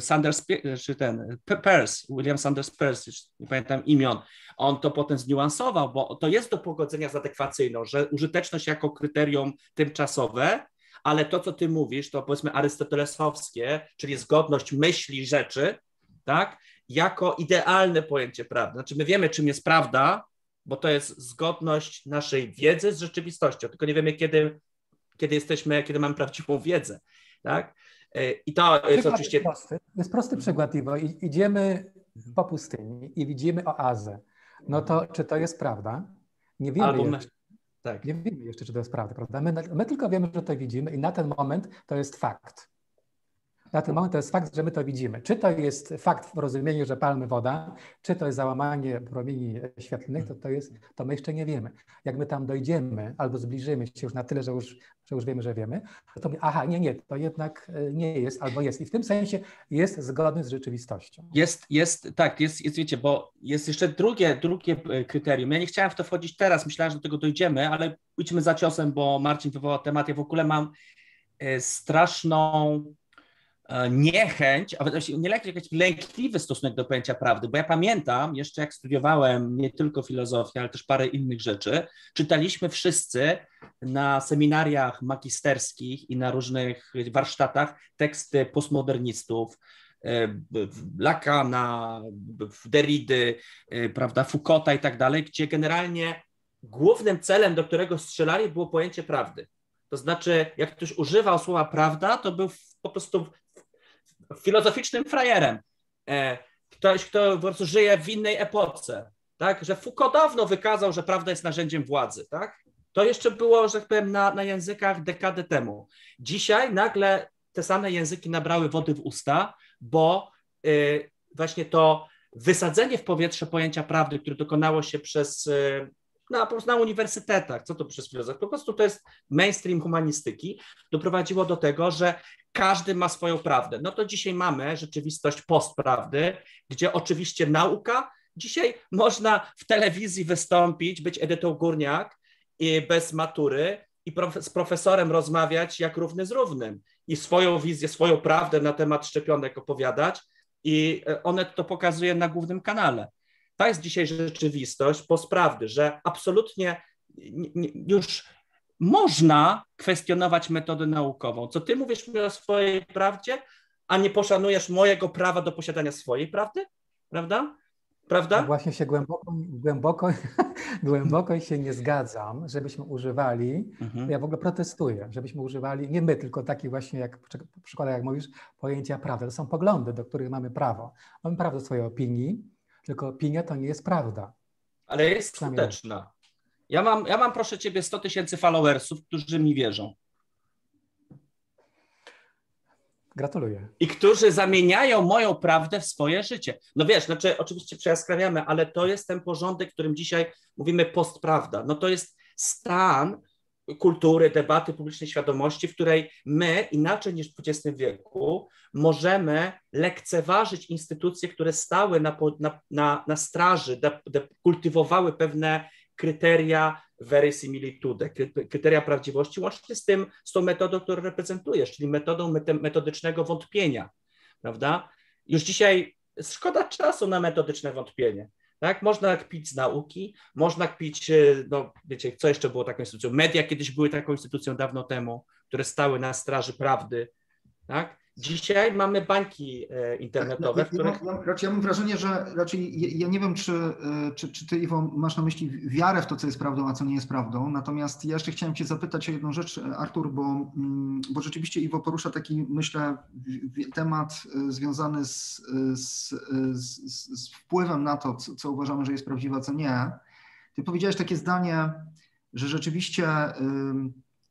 Sanders, czy ten, Peirce, William Sanders Peirce, już nie pamiętam imion, on to potem zniuansował, bo to jest do pogodzenia z adekwacją, że użyteczność jako kryterium tymczasowe, ale to, co ty mówisz, to powiedzmy arystotelesowskie, czyli zgodność myśli rzeczy, tak, jako idealne pojęcie prawdy. Znaczy my wiemy, czym jest prawda, bo to jest zgodność naszej wiedzy z rzeczywistością, tylko nie wiemy, kiedy, kiedy jesteśmy, kiedy mamy prawdziwą wiedzę, tak? I to przykład jest oczywiście... Jest prosty, jest prosty przykład, Iwo. Idziemy po pustyni i widzimy oazę. No to czy to jest prawda? Nie wiemy. Albo my... tak. Nie wiemy jeszcze, czy to jest prawda, prawda? My, my tylko wiemy, że to widzimy i na ten moment to jest fakt. Na ten moment to jest fakt, że my to widzimy. Czy to jest fakt w rozumieniu, że palmy woda, czy to jest załamanie promieni świetlnych, to, to, jest, to my jeszcze nie wiemy. Jak my tam dojdziemy albo zbliżymy się już na tyle, że już, że już wiemy, że wiemy, to my, aha, nie, nie, to jednak nie jest albo jest. I w tym sensie jest zgodny z rzeczywistością. Jest, jest, tak, jest, jest wiecie, bo jest jeszcze drugie, drugie kryterium. Ja nie chciałem w to wchodzić teraz, myślałem, że do tego dojdziemy, ale idźmy za ciosem, bo Marcin wywołał temat. Ja w ogóle mam straszną... niechęć, a właściwie nie jakiś lękliwy stosunek do pojęcia prawdy, bo ja pamiętam jeszcze jak studiowałem nie tylko filozofię, ale też parę innych rzeczy, czytaliśmy wszyscy na seminariach magisterskich i na różnych warsztatach teksty postmodernistów, Lacana, Derridy, prawda, Foucaulta i tak dalej, gdzie generalnie głównym celem, do którego strzelali, było pojęcie prawdy. To znaczy, jak ktoś używał słowa prawda, to był po prostu filozoficznym frajerem. Ktoś, kto po prostu żyje w innej epoce, tak? Że Foucault dawno wykazał, że prawda jest narzędziem władzy, tak? To jeszcze było, że tak powiem, na, na językach dekady temu. Dzisiaj nagle te same języki nabrały wody w usta, bo y, właśnie to wysadzenie w powietrze pojęcia prawdy, które dokonało się przez... Y, Na, na uniwersytetach, co to przez filozofię, po prostu to jest mainstream humanistyki, doprowadziło do tego, że każdy ma swoją prawdę. No to dzisiaj mamy rzeczywistość postprawdy, gdzie oczywiście nauka, dzisiaj można w telewizji wystąpić, być Edytą Górniak i bez matury i prof, z profesorem rozmawiać jak równy z równym i swoją wizję, swoją prawdę na temat szczepionek opowiadać i one to pokazuje na głównym kanale. To jest dzisiaj rzeczywistość postprawdy, że absolutnie już można kwestionować metodę naukową. Co ty mówisz mi o swojej prawdzie, a nie poszanujesz mojego prawa do posiadania swojej prawdy? Prawda? Prawda? No właśnie się głęboko, głęboko, głęboko się nie zgadzam, żebyśmy używali, mhm. ja w ogóle protestuję, żebyśmy używali, nie my, tylko takie właśnie, jak przykład, jak mówisz, pojęcia prawdy. To są poglądy, do których mamy prawo. Mamy prawo do swojej opinii, tylko opinia to nie jest prawda. Ale jest skuteczna. Ja mam, ja mam proszę ciebie, sto tysięcy followersów, którzy mi wierzą. Gratuluję. I którzy zamieniają moją prawdę w swoje życie. No wiesz, znaczy oczywiście przejaskrawiamy, ale to jest ten porządek, którym dzisiaj mówimy postprawda. No to jest stan kultury, debaty publicznej świadomości, w której my, inaczej niż w dwudziestym wieku, możemy lekceważyć instytucje, które stały na, na, na, na straży, de, de, kultywowały pewne kryteria verissimilitude, kryteria prawdziwości, łącznie z tym, z tą metodą, którą reprezentujesz, czyli metodą metodycznego wątpienia, prawda? Już dzisiaj szkoda czasu na metodyczne wątpienie. Tak? Można kpić z nauki, można kpić, no wiecie, co jeszcze było taką instytucją? Media kiedyś były taką instytucją dawno temu, które stały na straży prawdy, tak? Dzisiaj mamy bańki internetowe, tak, w których... Ja, ja, ja mam wrażenie, że raczej ja, ja nie wiem, czy, czy, czy ty, Iwo, masz na myśli wiarę w to, co jest prawdą, a co nie jest prawdą. Natomiast ja jeszcze chciałem cię zapytać o jedną rzecz, Artur, bo, bo rzeczywiście Iwo porusza taki, myślę, temat związany z, z, z, z wpływem na to, co, co uważamy, że jest prawdziwe, a co nie. Ty powiedziałeś takie zdanie, że rzeczywiście... Yy,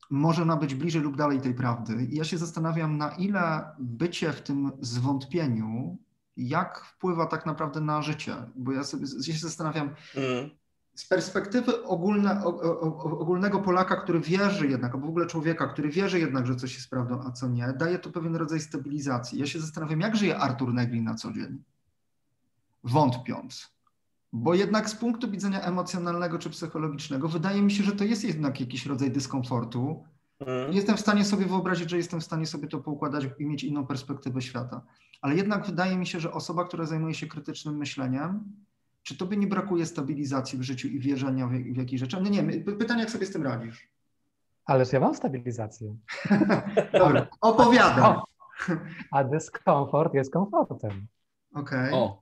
może ona być bliżej lub dalej tej prawdy. I ja się zastanawiam, na ile bycie w tym zwątpieniu, jak wpływa tak naprawdę na życie. Bo ja sobie ja się zastanawiam, mm. z perspektywy ogólne, o, o, ogólnego Polaka, który wierzy jednak, albo w ogóle człowieka, który wierzy jednak, że coś jest prawdą, a co nie, daje to pewien rodzaj stabilizacji. Ja się zastanawiam, jak żyje Artur Negri na co dzień, wątpiąc. Bo jednak z punktu widzenia emocjonalnego czy psychologicznego wydaje mi się, że to jest jednak jakiś rodzaj dyskomfortu, Mm. Jestem w stanie sobie wyobrazić, że jestem w stanie sobie to poukładać i mieć inną perspektywę świata. Ale jednak wydaje mi się, że osoba, która zajmuje się krytycznym myśleniem, czy tobie nie brakuje stabilizacji w życiu i wierzenia w, w jakieś rzeczy? No nie, pytanie, jak sobie z tym radzisz? Ależ ja mam stabilizację. Dobra, opowiadam. A dyskomfort jest komfortem. Okej. Okay.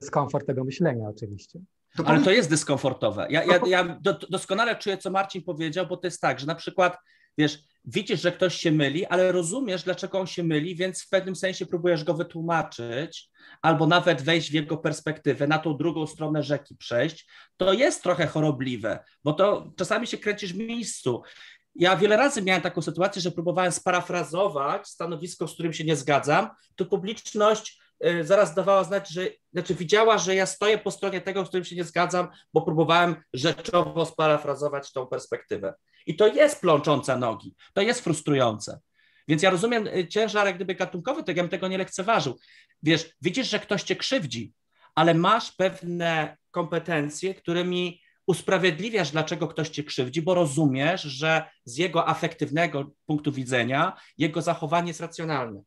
Dyskomfort tego myślenia oczywiście. To Ale to jest dyskomfortowe. Ja, ja, ja do, doskonale czuję, co Marcin powiedział, bo to jest tak, że na przykład wiesz, widzisz, że ktoś się myli, ale rozumiesz, dlaczego on się myli, więc w pewnym sensie próbujesz go wytłumaczyć albo nawet wejść w jego perspektywę, na tą drugą stronę rzeki przejść. To jest trochę chorobliwe, bo to czasami się kręcisz w miejscu. Ja wiele razy miałem taką sytuację, że próbowałem sparafrazować stanowisko, z którym się nie zgadzam, to publiczność y, zaraz dawała znać, że, znaczy widziała, że ja stoję po stronie tego, z którym się nie zgadzam, bo próbowałem rzeczowo sparafrazować tą perspektywę. I to jest plączące nogi, to jest frustrujące. Więc ja rozumiem ciężar, jak gdyby gatunkowy, tak ja bym tego nie lekceważył. Wiesz, widzisz, że ktoś cię krzywdzi, ale masz pewne kompetencje, którymi usprawiedliwiasz, dlaczego ktoś cię krzywdzi, bo rozumiesz, że z jego afektywnego punktu widzenia jego zachowanie jest racjonalne.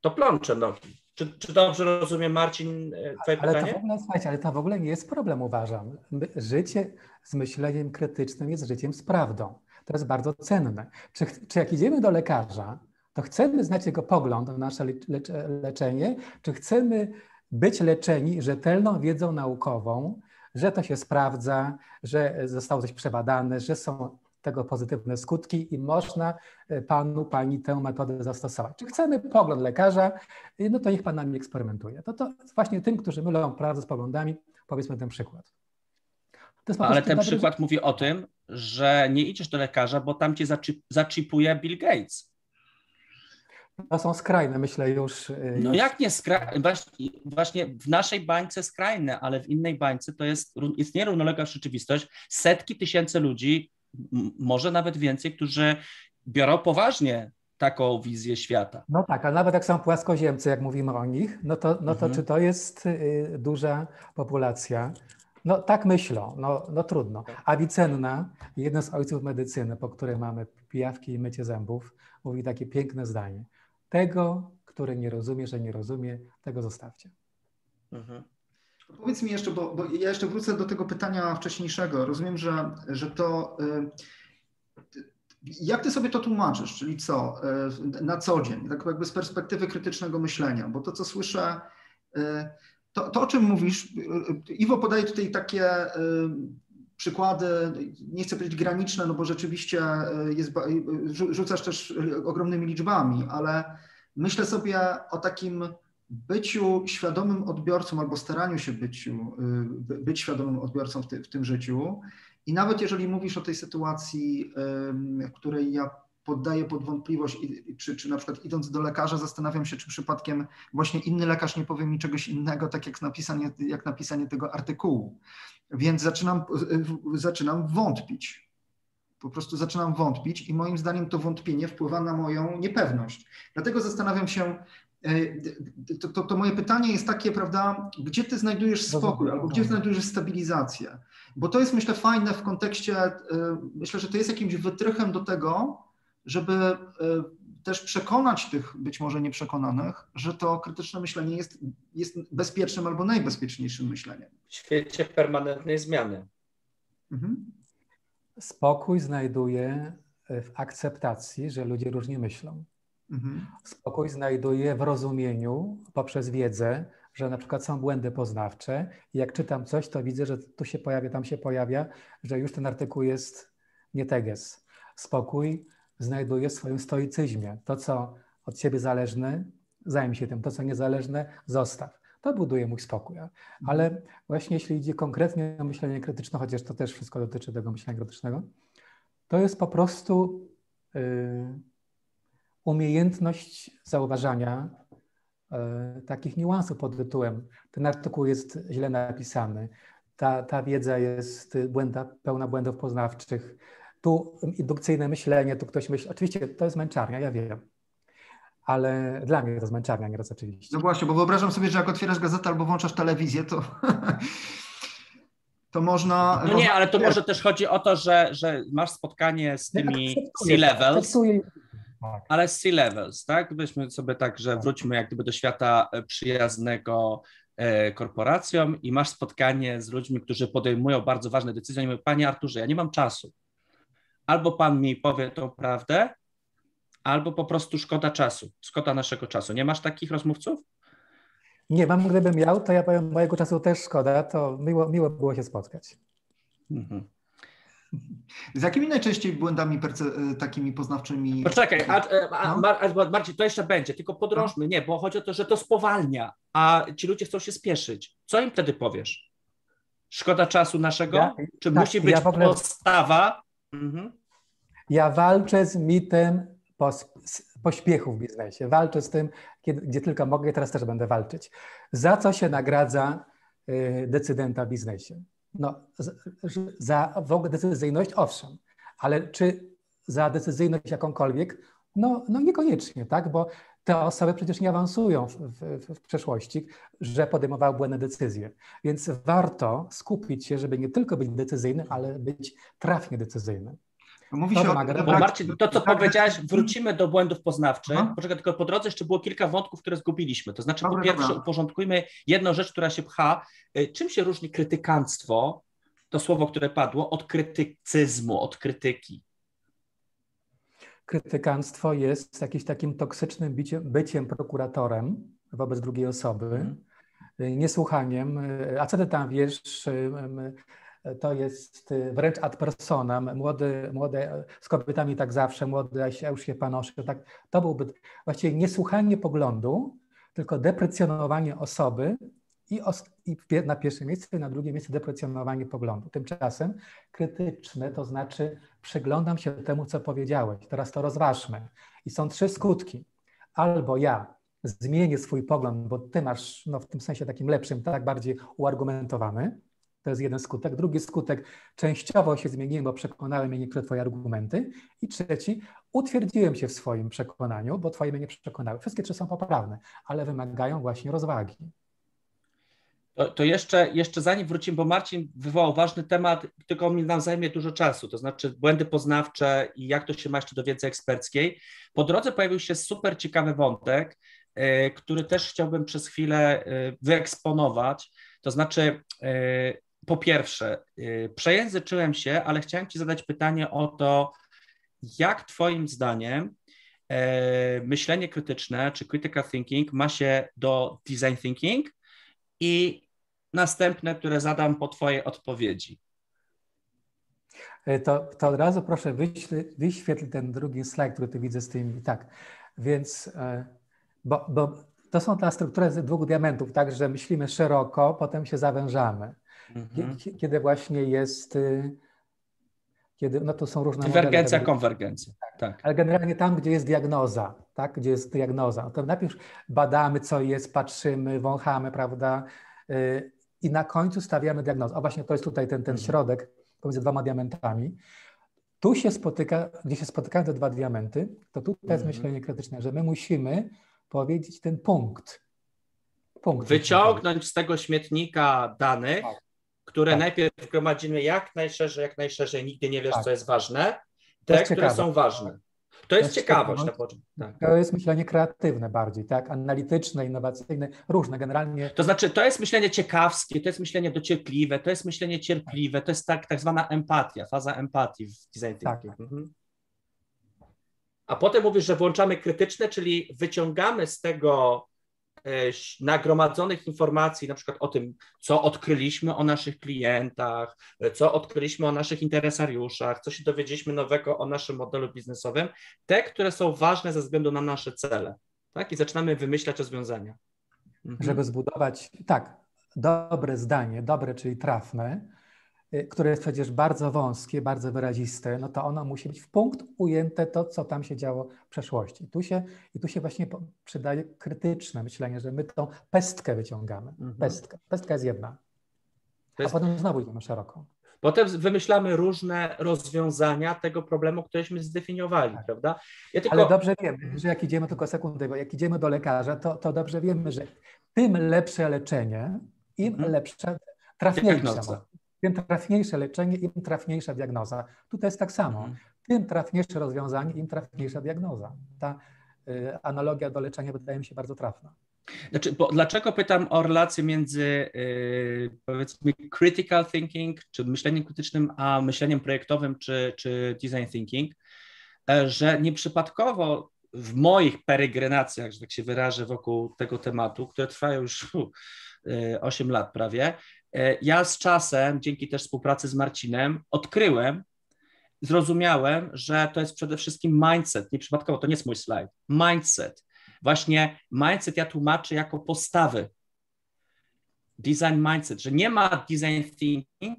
To plącze nogi. Czy, czy dobrze rozumiem, Marcin, twoje ale pytanie? To w ogóle, słuchajcie, ale to w ogóle nie jest problem, uważam. Życie z myśleniem krytycznym jest życiem z prawdą. To jest bardzo cenne. Czy, czy jak idziemy do lekarza, to chcemy znać jego pogląd na nasze lecze, leczenie, czy chcemy być leczeni rzetelną wiedzą naukową, że to się sprawdza, że zostało coś przebadane, że są tego pozytywne skutki i można panu, pani tę metodę zastosować. Czy chcemy pogląd lekarza, no to niech pan nami eksperymentuje. To, to właśnie tym, którzy mylą prawdę z poglądami, powiedzmy ten przykład. Ale ten dobry... przykład mówi o tym, że nie idziesz do lekarza, bo tam cię zaczipuje Bill Gates. To są skrajne, myślę już. No już... jak nie skrajne? Właśnie, właśnie w naszej bańce skrajne, ale w innej bańce to jest, istnieje równoległa rzeczywistość. Setki tysięcy ludzi, może nawet więcej, którzy biorą poważnie taką wizję świata. No tak, ale nawet jak są płaskoziemcy, jak mówimy o nich, no to, no to mhm. czy to jest y, duża populacja? No tak myślą, no, no trudno. Avicenna, jeden z ojców medycyny, po której mamy pijawki i mycie zębów, mówi takie piękne zdanie. Tego, który nie rozumie, że nie rozumie, tego zostawcie. Mhm. Powiedz mi jeszcze, bo, bo ja jeszcze wrócę do tego pytania wcześniejszego. Rozumiem, że, że to... Y, jak ty sobie to tłumaczysz? Czyli co? Y, na co dzień? Tak jakby z perspektywy krytycznego myślenia. Bo to, co słyszę... Y, to, to, o czym mówisz, Iwo podaje tutaj takie... Y, przykłady, nie chcę powiedzieć graniczne, no bo rzeczywiście jest, rzucasz też ogromnymi liczbami, ale myślę sobie o takim byciu świadomym odbiorcą albo staraniu się byciu, być świadomym odbiorcą w, ty, w tym życiu. I nawet jeżeli mówisz o tej sytuacji, w której ja poddaję pod wątpliwość, czy, czy na przykład idąc do lekarza zastanawiam się, czy przypadkiem właśnie inny lekarz nie powie mi czegoś innego, tak jak napisanie, jak napisanie tego artykułu. Więc zaczynam, zaczynam wątpić. Po prostu zaczynam wątpić i moim zdaniem to wątpienie wpływa na moją niepewność. Dlatego zastanawiam się, to, to, to moje pytanie jest takie, prawda, gdzie ty znajdujesz spokój albo gdzie znajdujesz stabilizację? Bo to jest, myślę, fajne w kontekście, myślę, że to jest jakimś wytrychem do tego, żeby też przekonać tych być może nieprzekonanych, że to krytyczne myślenie jest, jest bezpiecznym albo najbezpieczniejszym myśleniem. W świecie permanentnej zmiany. Mhm. Spokój znajduje w akceptacji, że ludzie różnie myślą. Mhm. Spokój znajduje w rozumieniu poprzez wiedzę, że na przykład są błędy poznawcze i jak czytam coś, to widzę, że tu się pojawia, tam się pojawia, że już ten artykuł jest nie teges. Spokój znajduje w swoim stoicyzmie. To, co od ciebie zależne, zajmij się tym. To, co niezależne, zostaw. To buduje mój spokój. Ale właśnie jeśli idzie konkretnie o myślenie krytyczne, chociaż to też wszystko dotyczy tego myślenia krytycznego, to jest po prostu y, umiejętność zauważania y, takich niuansów pod tytułem ten artykuł jest źle napisany, ta, ta wiedza jest błęda, pełna błędów poznawczych, tu indukcyjne myślenie, tu ktoś myśli. Oczywiście to jest męczarnia, ja wiem. Ale dla mnie to jest męczarnia nieraz oczywiście. No właśnie, bo wyobrażam sobie, że jak otwierasz gazetę albo włączasz telewizję, to, to można... No nie, ale to może też chodzi o to, że, że masz spotkanie z tymi C-levels, ale C-levels, tak? Byśmy sobie tak, że wróćmy jak gdyby do świata przyjaznego korporacjom i masz spotkanie z ludźmi, którzy podejmują bardzo ważne decyzje. Oni mówią, panie Arturze, ja nie mam czasu. Albo pan mi powie tą prawdę, albo po prostu szkoda czasu, szkoda naszego czasu. Nie masz takich rozmówców? Nie mam, gdybym miał, to ja powiem, mojego czasu też szkoda, to miło, miło było się spotkać. Mhm. Z jakimi najczęściej błędami takimi poznawczymi? Poczekaj, a, a, no? a, Marcin, to jeszcze będzie, tylko podrążmy, nie, bo chodzi o to, że to spowalnia, a ci ludzie chcą się spieszyć. Co im wtedy powiesz? Szkoda czasu naszego? Ja, Czy tak, musi być ja w ogóle... podstawa? Mhm. Ja walczę z mitem pośpiechu w biznesie. Walczę z tym, kiedy, gdzie tylko mogę, teraz też będę walczyć. Za co się nagradza y, decydenta w biznesie? No, z, za w ogóle decyzyjność, owszem, ale czy za decyzyjność jakąkolwiek? No, no niekoniecznie, tak? Bo te osoby przecież nie awansują w, w, w przeszłości, że podejmowały błędne decyzje. Więc warto skupić się, żeby nie tylko być decyzyjnym, ale być trafnie decyzyjnym. Mówi się o... Bo Marcin, to co powiedziałeś, wrócimy do błędów poznawczych. Aha. Poczekaj, tylko po drodze jeszcze było kilka wątków, które zgubiliśmy. To znaczy, dobra, po pierwsze dobra. uporządkujmy jedną rzecz, która się pcha. Czym się różni krytykanstwo, to słowo, które padło, od krytycyzmu, od krytyki? Krytykanstwo jest jakimś takim toksycznym biciem, byciem prokuratorem wobec drugiej osoby, hmm. niesłuchaniem. A co ty tam wiesz... To jest wręcz ad personam, młody, młode, z kobietami tak zawsze, młody, a już się panoszy. Tak, to byłby właściwie niesłuchanie poglądu, tylko deprecjonowanie osoby i, os i na pierwsze miejsce, i na drugie miejsce deprecjonowanie poglądu. Tymczasem krytyczne, to znaczy przyglądam się temu, co powiedziałeś, teraz to rozważmy. I są trzy skutki. Albo ja zmienię swój pogląd, bo ty masz no, w tym sensie takim lepszym, tak bardziej uargumentowany. To jest jeden skutek. Drugi skutek, częściowo się zmieniłem, bo przekonały mnie niektóre twoje argumenty. I trzeci, utwierdziłem się w swoim przekonaniu, bo twoje mnie nie przekonały. Wszystkie trzy są poprawne, ale wymagają właśnie rozwagi. To, to jeszcze, jeszcze zanim wrócimy, bo Marcin wywołał ważny temat, tylko mi nam zajmie dużo czasu, to znaczy błędy poznawcze i jak to się ma jeszcze do wiedzy eksperckiej. Po drodze pojawił się super ciekawy wątek, yy, który też chciałbym przez chwilę yy, wyeksponować, to znaczy... Yy, Po pierwsze, yy, przejęzyczyłem się, ale chciałem ci zadać pytanie o to, jak twoim zdaniem yy, myślenie krytyczne, czy critical thinking ma się do design thinking i następne, które zadam po twojej odpowiedzi. To, to od razu proszę wyświetl, wyświetl ten drugi slajd, który tu widzę z tym i tak. Więc, yy, bo, bo to są ta struktura z dwóch diamentów, tak, że myślimy szeroko, potem się zawężamy. Mhm. Kiedy właśnie jest, kiedy, no to są różne... Dywergencja, konwergencja. Tak. Tak. Ale generalnie tam, gdzie jest diagnoza, tak, gdzie jest diagnoza, no to najpierw badamy, co jest, patrzymy, wąchamy, prawda, i na końcu stawiamy diagnozę. O właśnie, to jest tutaj ten, ten mhm. środek pomiędzy dwoma diamentami. Tu się spotyka, gdzie się spotykają te dwa diamenty, to tutaj jest mhm. myślenie krytyczne, że my musimy powiedzieć ten punkt. punkt Wyciągnąć z tego śmietnika danych, tak. które tak. najpierw gromadzimy jak najszerzej, jak najszerzej, nigdy nie wiesz, tak. co jest ważne, te, jest które ciekawe. są ważne. To, to jest, jest ciekawość. ciekawość. Tak. To jest myślenie kreatywne bardziej, tak, analityczne, innowacyjne, różne generalnie. To znaczy, to jest myślenie ciekawskie, to jest myślenie dociekliwe, to jest myślenie cierpliwe, to jest tak, tak zwana empatia, faza empatii w design thinking. Tak. Mhm. A potem mówisz, że włączamy krytyczne, czyli wyciągamy z tego nagromadzonych informacji, na przykład o tym, co odkryliśmy o naszych klientach, co odkryliśmy o naszych interesariuszach, co się dowiedzieliśmy nowego o naszym modelu biznesowym, te, które są ważne ze względu na nasze cele, tak? I zaczynamy wymyślać rozwiązania. Mhm. Żeby zbudować, tak, dobre zdanie, dobre, czyli trafne, które jest przecież bardzo wąskie, bardzo wyraziste, no to ono musi być w punkt ujęte to, co tam się działo w przeszłości. I tu się, i tu się właśnie przydaje krytyczne myślenie, że my tą pestkę wyciągamy. Mhm. Pestkę. Pestka jest jedna. Pest... A potem znowu idziemy szeroko. Potem wymyślamy różne rozwiązania tego problemu, któreśmy zdefiniowali, tak. prawda? Ja tylko... Ale dobrze wiemy, że jak idziemy, tylko sekundę, bo jak idziemy do lekarza, to, to dobrze wiemy, że tym lepsze leczenie, im mhm. lepsza trafniejsza. Tym trafniejsze leczenie, im trafniejsza diagnoza. Tutaj jest tak samo. Tym trafniejsze rozwiązanie, im trafniejsza diagnoza. Ta y, analogia do leczenia wydaje mi się bardzo trafna. Znaczy, bo dlaczego pytam o relację między y, powiedzmy critical thinking, czy myśleniem krytycznym, a myśleniem projektowym, czy, czy design thinking, że nieprzypadkowo w moich peregrinacjach, że tak się wyrażę, wokół tego tematu, które trwają już osiem lat prawie, ja z czasem, dzięki też współpracy z Marcinem, odkryłem, zrozumiałem, że to jest przede wszystkim mindset, nieprzypadkowo, to nie jest mój slajd, mindset. Właśnie mindset ja tłumaczę jako postawy, design mindset, że nie ma design thinking,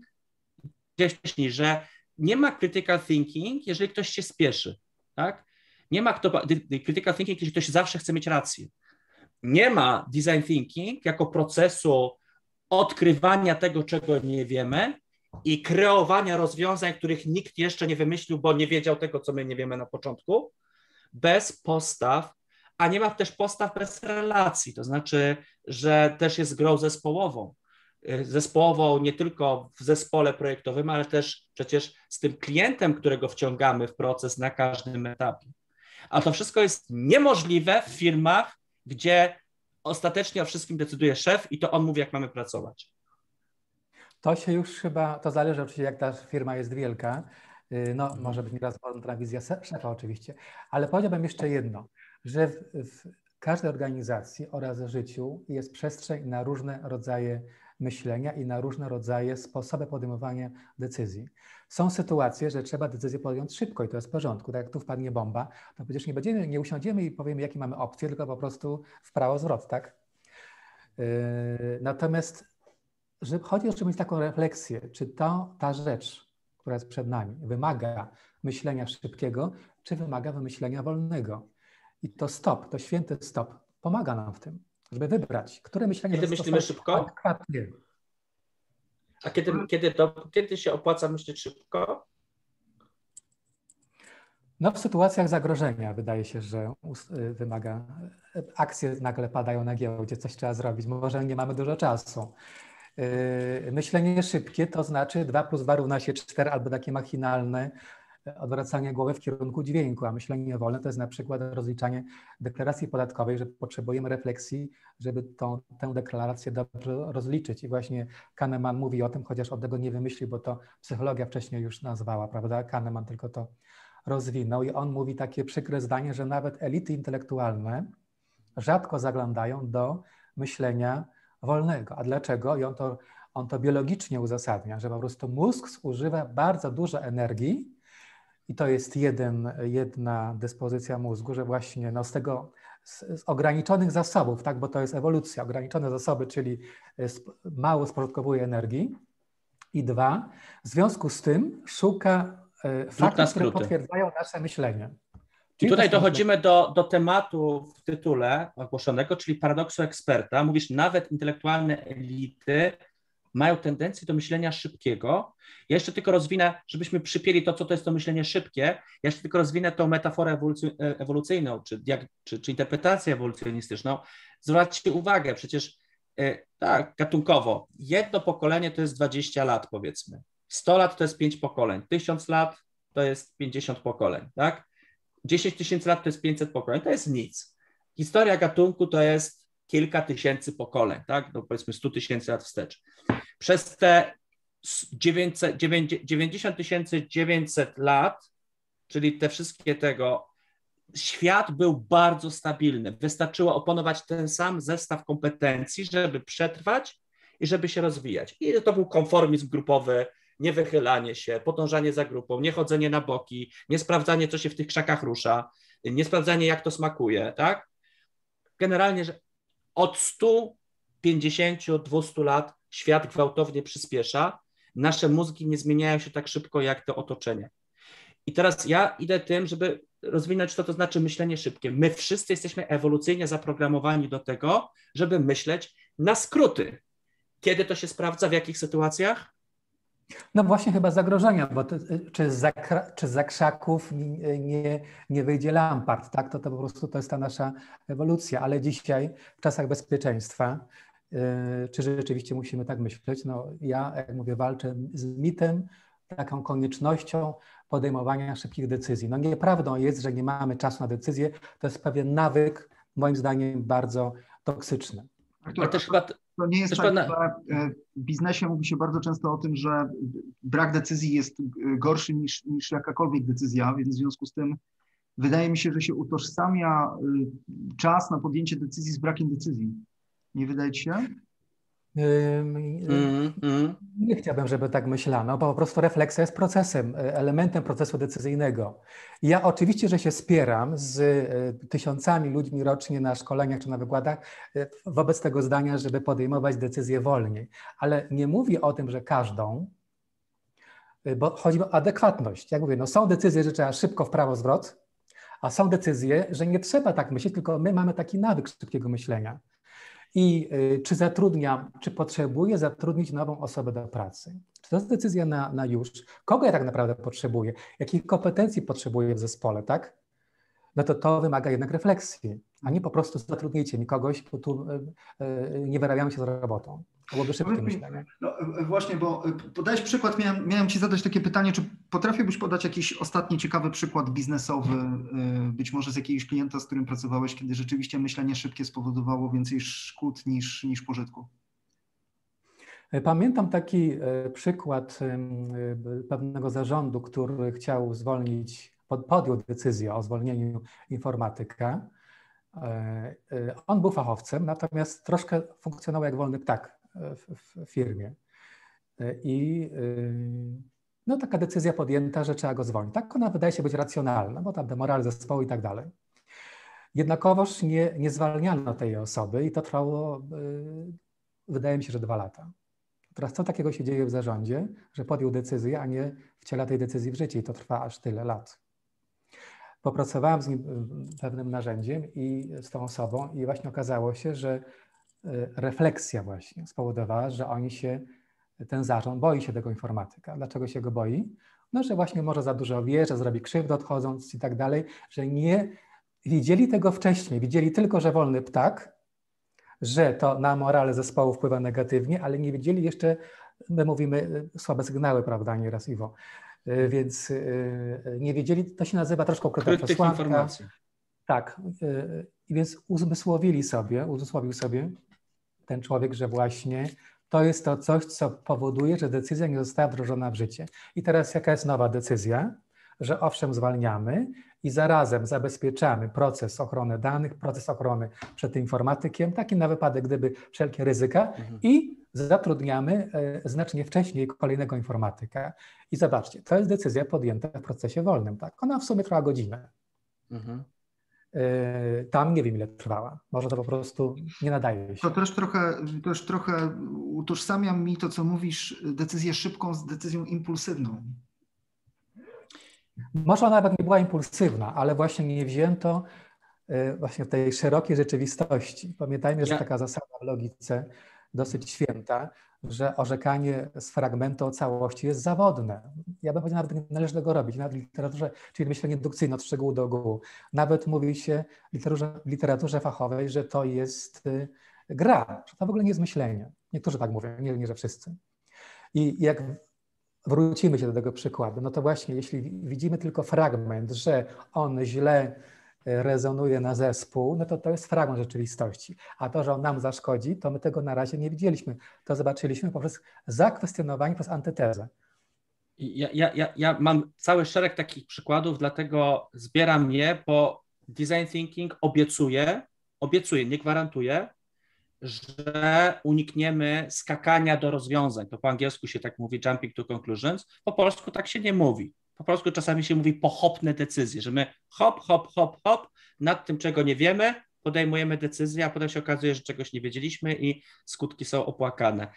że nie ma critical thinking, jeżeli ktoś się spieszy, tak? Nie ma kto, critical thinking, jeżeli ktoś zawsze chce mieć rację. Nie ma design thinking jako procesu odkrywania tego, czego nie wiemy i kreowania rozwiązań, których nikt jeszcze nie wymyślił, bo nie wiedział tego, co my nie wiemy na początku, bez postaw, a nie ma też postaw bez relacji, to znaczy, że też jest grą zespołową. Zespołową nie tylko w zespole projektowym, ale też przecież z tym klientem, którego wciągamy w proces na każdym etapie. A to wszystko jest niemożliwe w firmach, gdzie ostatecznie o wszystkim decyduje szef i to on mówi, jak mamy pracować. To się już chyba, to zależy oczywiście, jak ta firma jest wielka. No, hmm. może być nieraz wolna wizja szefa oczywiście, ale powiedziałbym jeszcze jedno, że w, w każdej organizacji oraz życiu jest przestrzeń na różne rodzaje myślenia i na różne rodzaje sposoby podejmowania decyzji. Są sytuacje, że trzeba decyzję podjąć szybko i to jest w porządku. Tak jak tu wpadnie bomba, to przecież nie będziemy, nie usiądziemy i powiemy, jakie mamy opcje, tylko po prostu w prawo zwrot, tak? Yy, natomiast że chodzi o żeby mieć taką refleksję, czy to, ta rzecz, która jest przed nami, wymaga myślenia szybkiego, czy wymaga wymyślenia wolnego. I to stop, to święty stop pomaga nam w tym, żeby wybrać, które myślenie... Kiedy myślimy szybko? Adekwatnie. A kiedy, kiedy, to, kiedy się opłaca myśleć szybko? No w sytuacjach zagrożenia wydaje się, że wymaga... Akcje nagle padają na giełdzie, coś trzeba zrobić, może nie mamy dużo czasu. Myślenie szybkie to znaczy dwa plus dwa równa się cztery albo takie machinalne odwracanie głowy w kierunku dźwięku, a myślenie wolne to jest na przykład rozliczanie deklaracji podatkowej, że potrzebujemy refleksji, żeby tą, tę deklarację dobrze rozliczyć. I właśnie Kahneman mówi o tym, chociaż od tego nie wymyślił, bo to psychologia wcześniej już nazwała, prawda? Kahneman tylko to rozwinął i on mówi takie przykre zdanie, że nawet elity intelektualne rzadko zaglądają do myślenia wolnego. A dlaczego? I on to, on to biologicznie uzasadnia, że po prostu mózg zużywa bardzo dużo energii. I to jest jeden, jedna dyspozycja mózgu, że właśnie no z tego z, z ograniczonych zasobów, tak, bo to jest ewolucja, ograniczone zasoby, czyli sp, mało spożytkowuje energii. I dwa, w związku z tym szuka y, faktów, które potwierdzają nasze myślenie. Czyli I tutaj dochodzimy do, do tematu w tytule ogłoszonego, czyli paradoksu eksperta. Mówisz, nawet intelektualne elity mają tendencję do myślenia szybkiego. Ja jeszcze tylko rozwinę, żebyśmy przypięli to, co to jest to myślenie szybkie, ja jeszcze tylko rozwinę tą metaforę ewolucyjną, czy, czy, czy interpretację ewolucjonistyczną. Zwróćcie uwagę, przecież yy, tak, gatunkowo, jedno pokolenie to jest dwadzieścia lat, powiedzmy, sto lat to jest pięć pokoleń, tysiąc lat to jest pięćdziesiąt pokoleń, tak? dziesięć tysięcy lat to jest pięćset pokoleń, to jest nic. Historia gatunku to jest kilka tysięcy pokoleń, tak? No powiedzmy sto tysięcy lat wstecz. Przez te dziewięćdziesiąt tysięcy dziewięćset lat, czyli te wszystkie tego, świat był bardzo stabilny. Wystarczyło opanować ten sam zestaw kompetencji, żeby przetrwać i żeby się rozwijać. I to był konformizm grupowy, niewychylanie się, podążanie za grupą, niechodzenie na boki, niesprawdzanie, co się w tych krzakach rusza, niesprawdzanie, jak to smakuje, tak? Generalnie, że od stu pięćdziesięciu do dwustu lat świat gwałtownie przyspiesza. Nasze mózgi nie zmieniają się tak szybko, jak to otoczenie. I teraz ja idę tym, żeby rozwinąć to, to znaczy myślenie szybkie. My wszyscy jesteśmy ewolucyjnie zaprogramowani do tego, żeby myśleć na skróty. Kiedy to się sprawdza, w jakich sytuacjach? No właśnie chyba zagrożenia, bo to, czy, za, czy za krzaków nie, nie wyjdzie Lampart, tak? To, to po prostu to jest ta nasza ewolucja, ale dzisiaj w czasach bezpieczeństwa czy rzeczywiście musimy tak myśleć. No, ja, jak mówię, walczę z mitem, taką koniecznością podejmowania szybkich decyzji. No nieprawdą jest, że nie mamy czasu na decyzję. To jest pewien nawyk, moim zdaniem, bardzo toksyczny. Artur, też chyba... To nie jest tak, że w biznesie mówi się bardzo często o tym, że brak decyzji jest gorszy niż, niż jakakolwiek decyzja, więc w związku z tym wydaje mi się, że się utożsamia czas na podjęcie decyzji z brakiem decyzji. Nie wydaje ci się? Nie chciałbym, żeby tak myślano, bo po prostu refleksja jest procesem, elementem procesu decyzyjnego. Ja oczywiście, że się spieram z tysiącami ludźmi rocznie na szkoleniach czy na wykładach wobec tego zdania, żeby podejmować decyzje wolniej, ale nie mówię o tym, że każdą, bo chodzi o adekwatność. Jak mówię, no są decyzje, że trzeba szybko w prawo zwrot, a są decyzje, że nie trzeba tak myśleć, tylko my mamy taki nawyk szybkiego myślenia. I czy zatrudniam, czy potrzebuję zatrudnić nową osobę do pracy? Czy to jest decyzja na, na już? Kogo ja tak naprawdę potrzebuję? Jakich kompetencji potrzebuję w zespole, tak? No to to wymaga jednak refleksji, a nie po prostu zatrudnijcie mi kogoś, bo tu nie wyrabiamy się z robotą. Byłoby szybkie myślenie. No właśnie, bo podałeś przykład, miałem, miałem ci zadać takie pytanie, czy potrafiłbyś podać jakiś ostatni ciekawy przykład biznesowy, być może z jakiegoś klienta, z którym pracowałeś, kiedy rzeczywiście myślenie szybkie spowodowało więcej szkód niż, niż pożytku? Pamiętam taki przykład pewnego zarządu, który chciał zwolnić, podjął decyzję o zwolnieniu informatyka. On był fachowcem, natomiast troszkę funkcjonował jak wolny ptak w firmie. I no, taka decyzja podjęta, że trzeba go zwolnić. Tak ona wydaje się być racjonalna, bo tam demoral zespołu i tak dalej. Jednakowoż nie, nie zwalniano tej osoby i to trwało, wydaje mi się, że dwa lata. Teraz co takiego się dzieje w zarządzie, że podjął decyzję, a nie wciela tej decyzji w życie i to trwa aż tyle lat. Popracowałem z nim pewnym narzędziem i z tą osobą i właśnie okazało się, że refleksja właśnie spowodowała, że oni się, ten zarząd boi się tego informatyka. Dlaczego się go boi? No, że właśnie może za dużo wie, że zrobi krzywdę odchodząc i tak dalej, że nie widzieli tego wcześniej, widzieli tylko, że wolny ptak, że to na morale zespołu wpływa negatywnie, ale nie wiedzieli jeszcze, my mówimy słabe sygnały, prawda, nieraz Iwo, więc nie wiedzieli, to się nazywa troszkę ukryta przesłanka. Informacji. Tak, więc uzmysłowili sobie, uzmysłowił sobie ten człowiek, że właśnie to jest to coś, co powoduje, że decyzja nie została wdrożona w życie. I teraz jaka jest nowa decyzja? Że owszem zwalniamy i zarazem zabezpieczamy proces ochrony danych, proces ochrony przed informatykiem, taki na wypadek, gdyby wszelkie ryzyka mhm. i zatrudniamy znacznie wcześniej kolejnego informatyka. I zobaczcie, to jest decyzja podjęta w procesie wolnym. Tak? Ona w sumie trwała godzinę. Mhm. Tam nie wiem ile trwała. Może to po prostu nie nadaje się. To też trochę, też trochę utożsamia mi to, co mówisz, decyzję szybką z decyzją impulsywną. Może ona nawet nie była impulsywna, ale właśnie nie wzięto właśnie tej szerokiej rzeczywistości. Pamiętajmy, że taka zasada w logice dosyć święta, że orzekanie z fragmentu o całości jest zawodne. Ja bym powiedział, nawet nie należy tego robić. Nawet w literaturze, czyli myślenie indukcyjne od szczegółu do ogółu. Nawet mówi się w literaturze, literaturze fachowej, że to jest gra, że to w ogóle nie jest myślenie. Niektórzy tak mówią, nie, nie że wszyscy. I jak wrócimy się do tego przykładu, no to właśnie jeśli widzimy tylko fragment, że on źle rezonuje na zespół, no to to jest fragment rzeczywistości. A to, że on nam zaszkodzi, to my tego na razie nie widzieliśmy. To zobaczyliśmy poprzez zakwestionowanie, przez antytezę. Ja, ja, ja, ja mam cały szereg takich przykładów, dlatego zbieram je, bo design thinking obiecuje, obiecuje, nie gwarantuje, że unikniemy skakania do rozwiązań. To po angielsku się tak mówi jumping to conclusions, po polsku tak się nie mówi. Po polsku czasami się mówi pochopne decyzje, że my hop, hop, hop, hop, nad tym, czego nie wiemy, podejmujemy decyzję, a potem się okazuje, że czegoś nie wiedzieliśmy i skutki są opłakane.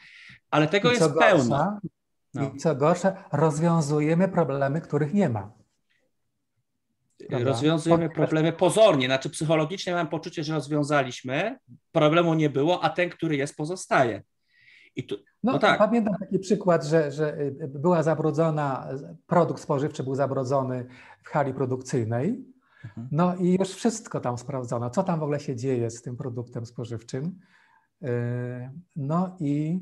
Ale tego jest pełno. No. I co gorsza, rozwiązujemy problemy, których nie ma. Prawda? Rozwiązujemy problemy pozornie, znaczy psychologicznie mam poczucie, że rozwiązaliśmy, problemu nie było, a ten, który jest, pozostaje. I tu, no, no tak. Pamiętam taki przykład, że, że była zabrudzona, produkt spożywczy był zabrudzony w hali produkcyjnej, mhm. no i już wszystko tam sprawdzono, co tam w ogóle się dzieje z tym produktem spożywczym. No i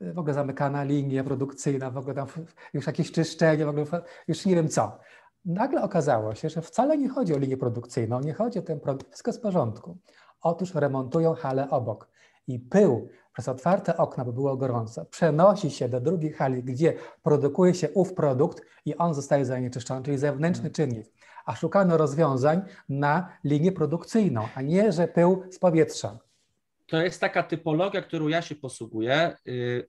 w ogóle zamykana linia produkcyjna, w ogóle tam już jakieś czyszczenie, w ogóle już nie wiem co. Nagle okazało się, że wcale nie chodzi o linię produkcyjną, nie chodzi o ten produkt, wszystko jest w porządku. Otóż remontują halę obok i pył przez otwarte okna, bo było gorąco, przenosi się do drugiej hali, gdzie produkuje się ów produkt i on zostaje zanieczyszczony, czyli zewnętrzny hmm. czynnik. A szukano rozwiązań na linię produkcyjną, a nie, że pył z powietrza. To jest taka typologia, którą ja się posługuję.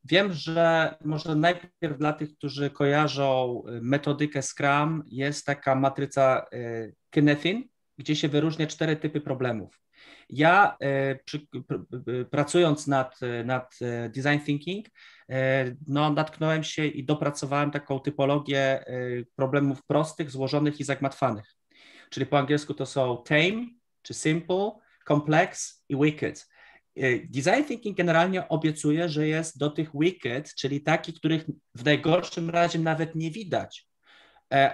Wiem, że może najpierw dla tych, którzy kojarzą metodykę Scrum, jest taka matryca Kinefin, gdzie się wyróżnia cztery typy problemów. Ja przy, pracując nad, nad design thinking, no, natknąłem się i dopracowałem taką typologię problemów prostych, złożonych i zagmatwanych. Czyli po angielsku to są tame, czy simple, complex i wicked. Design thinking generalnie obiecuje, że jest do tych wicked, czyli takich, których w najgorszym razie nawet nie widać,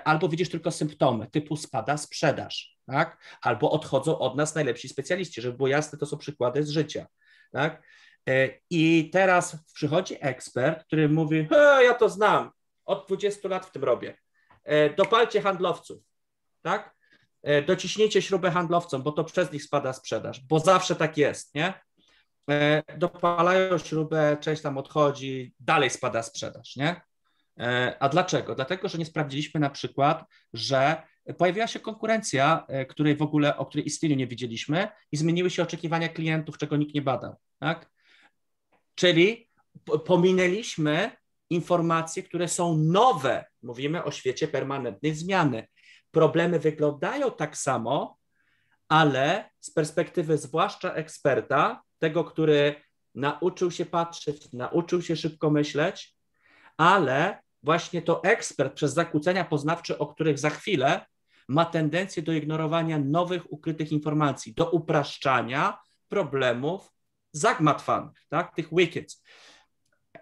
albo widzisz tylko symptomy typu spada sprzedaż, tak? Albo odchodzą od nas najlepsi specjaliści, żeby było jasne, to są przykłady z życia. Tak? I teraz przychodzi ekspert, który mówi, e, ja to znam, od dwudziestu lat w tym robię, dopalcie handlowców, tak? Dociśnijcie śrubę handlowcom, bo to przez nich spada sprzedaż, bo zawsze tak jest, nie? Dopalają śrubę, część tam odchodzi, dalej spada sprzedaż, nie? A dlaczego? Dlatego, że nie sprawdziliśmy na przykład, że pojawiła się konkurencja, której w ogóle, o której istnieniu nie widzieliśmy i zmieniły się oczekiwania klientów, czego nikt nie badał, tak? Czyli pominęliśmy informacje, które są nowe. Mówimy o świecie permanentnej zmiany. Problemy wyglądają tak samo, ale z perspektywy zwłaszcza eksperta, tego, który nauczył się patrzeć, nauczył się szybko myśleć, ale właśnie to ekspert przez zakłócenia poznawcze, o których za chwilę, ma tendencję do ignorowania nowych, ukrytych informacji, do upraszczania problemów zagmatwanych, tak, tych wicked.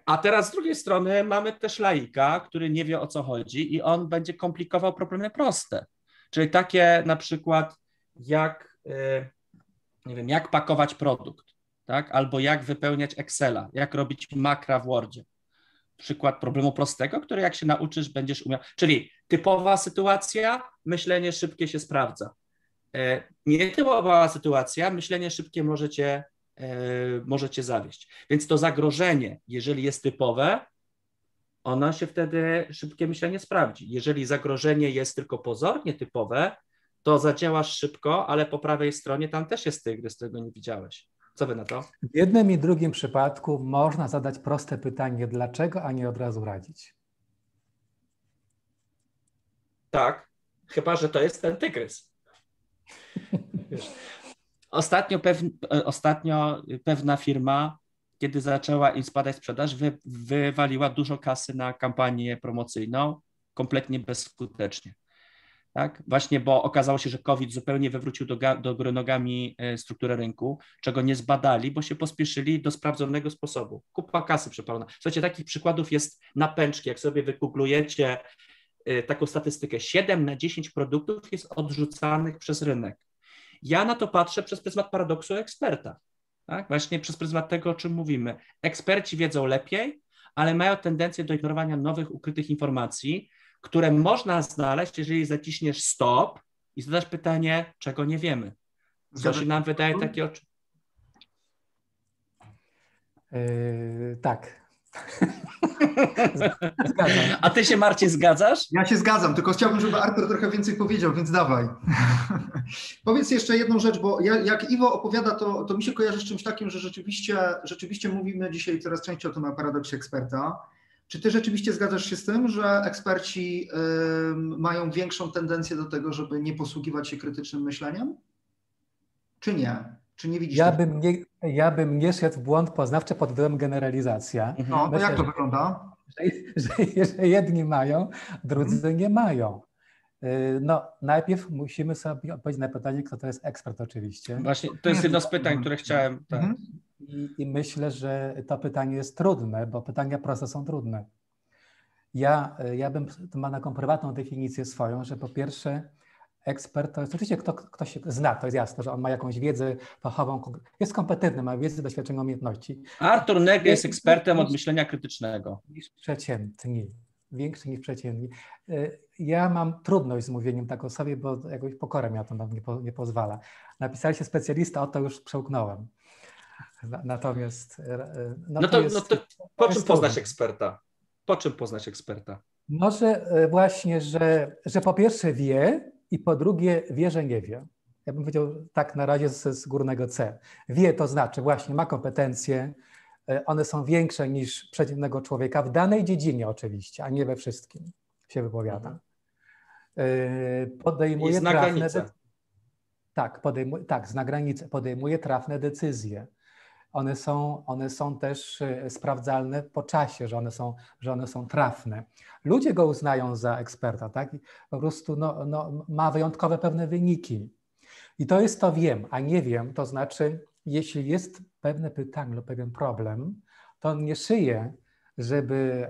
A teraz z drugiej strony mamy też laika, który nie wie, o co chodzi i on będzie komplikował problemy proste, czyli takie na przykład jak, nie wiem, jak pakować produkt, tak, albo jak wypełniać Excela, jak robić makra w Wordzie. Przykład problemu prostego, który jak się nauczysz, będziesz umiał. Czyli typowa sytuacja, myślenie szybkie się sprawdza. Nietypowa sytuacja, myślenie szybkie może cię, może cię zawieść. Więc to zagrożenie, jeżeli jest typowe, ono się wtedy szybkie myślenie sprawdzi. Jeżeli zagrożenie jest tylko pozornie typowe, to zadziałasz szybko, ale po prawej stronie tam też jest tygrys, którego nie widziałeś. Co wy na to? W jednym i drugim przypadku można zadać proste pytanie, dlaczego, a nie od razu radzić. Tak, chyba że to jest ten tygrys. Ostatnio, pew, ostatnio pewna firma, kiedy zaczęła im spadać sprzedaż, wy, wywaliła dużo kasy na kampanię promocyjną, kompletnie bezskutecznie. Tak? Właśnie, bo okazało się, że COVID zupełnie wywrócił do, do góry nogami strukturę rynku, czego nie zbadali, bo się pospieszyli do sprawdzonego sposobu. Kupa kasy przepalona. Słuchajcie, takich przykładów jest na pęczki. Jak sobie wygooglujecie y, taką statystykę, siedem na dziesięć produktów jest odrzucanych przez rynek. Ja na to patrzę przez pryzmat paradoksu eksperta. Tak? Właśnie przez pryzmat tego, o czym mówimy. Eksperci wiedzą lepiej, ale mają tendencję do ignorowania nowych, ukrytych informacji, które można znaleźć, jeżeli zaciśniesz stop i zadasz pytanie, czego nie wiemy. Co się nam wydaje takie oczy? Yy, tak. Zgadzam. A ty się, Marcin, zgadzasz? Ja się zgadzam, tylko chciałbym, żeby Artur trochę więcej powiedział, więc dawaj. Powiedz jeszcze jedną rzecz, bo ja, jak Iwo opowiada, to, to mi się kojarzy z czymś takim, że rzeczywiście, rzeczywiście mówimy dzisiaj coraz częściej o tym paradoksie eksperta. Czy ty rzeczywiście zgadzasz się z tym, że eksperci y, mają większą tendencję do tego, żeby nie posługiwać się krytycznym myśleniem? Czy nie? Czy nie widzisz ja tego? Bym nie, ja bym nie szedł w błąd poznawczy pod względem generalizacja. No, myślę, to jak to wygląda? Że, że, że jedni mają, drudzy hmm. nie mają. No, najpierw musimy sobie odpowiedzieć na pytanie, kto to jest ekspert oczywiście. Właśnie, to jest jedno z pytań, które chciałem... Tak. Hmm. I, I myślę, że to pytanie jest trudne, bo pytania proste są trudne. Ja, ja bym, to mam taką prywatną definicję swoją, że po pierwsze ekspert to jest oczywiście kto, ktoś się zna, to jest jasne, że on ma jakąś wiedzę fachową, jest kompetentny, ma wiedzę, doświadczenie, umiejętności. Artur Negri jest ekspertem od myślenia krytycznego. Niż przeciętni, większy niż przeciętni. Ja mam trudność z mówieniem tak o sobie, bo jakoś pokora mi na to nie, po, nie pozwala. Napisaliście specjalista, o to już przełknąłem. Natomiast... natomiast no to, no to po czym poznać eksperta? Po czym poznać eksperta? Może właśnie, że, że po pierwsze wie i po drugie wie, że nie wie. Ja bym powiedział tak na razie z, z górnego C. Wie to znaczy właśnie ma kompetencje, one są większe niż przeciętnego człowieka w danej dziedzinie oczywiście, a nie we wszystkim się wypowiada. Podejmuje jest na trafne de... tak, podejmuje, tak, zna granicę. Podejmuje trafne decyzje. One są, one są też sprawdzalne po czasie, że one są, że one są trafne. Ludzie go uznają za eksperta, tak? I po prostu no, no, ma wyjątkowe pewne wyniki. I to jest to wiem, a nie wiem, to znaczy jeśli jest pewne pytanie lub pewien problem, to on nie szyje, żeby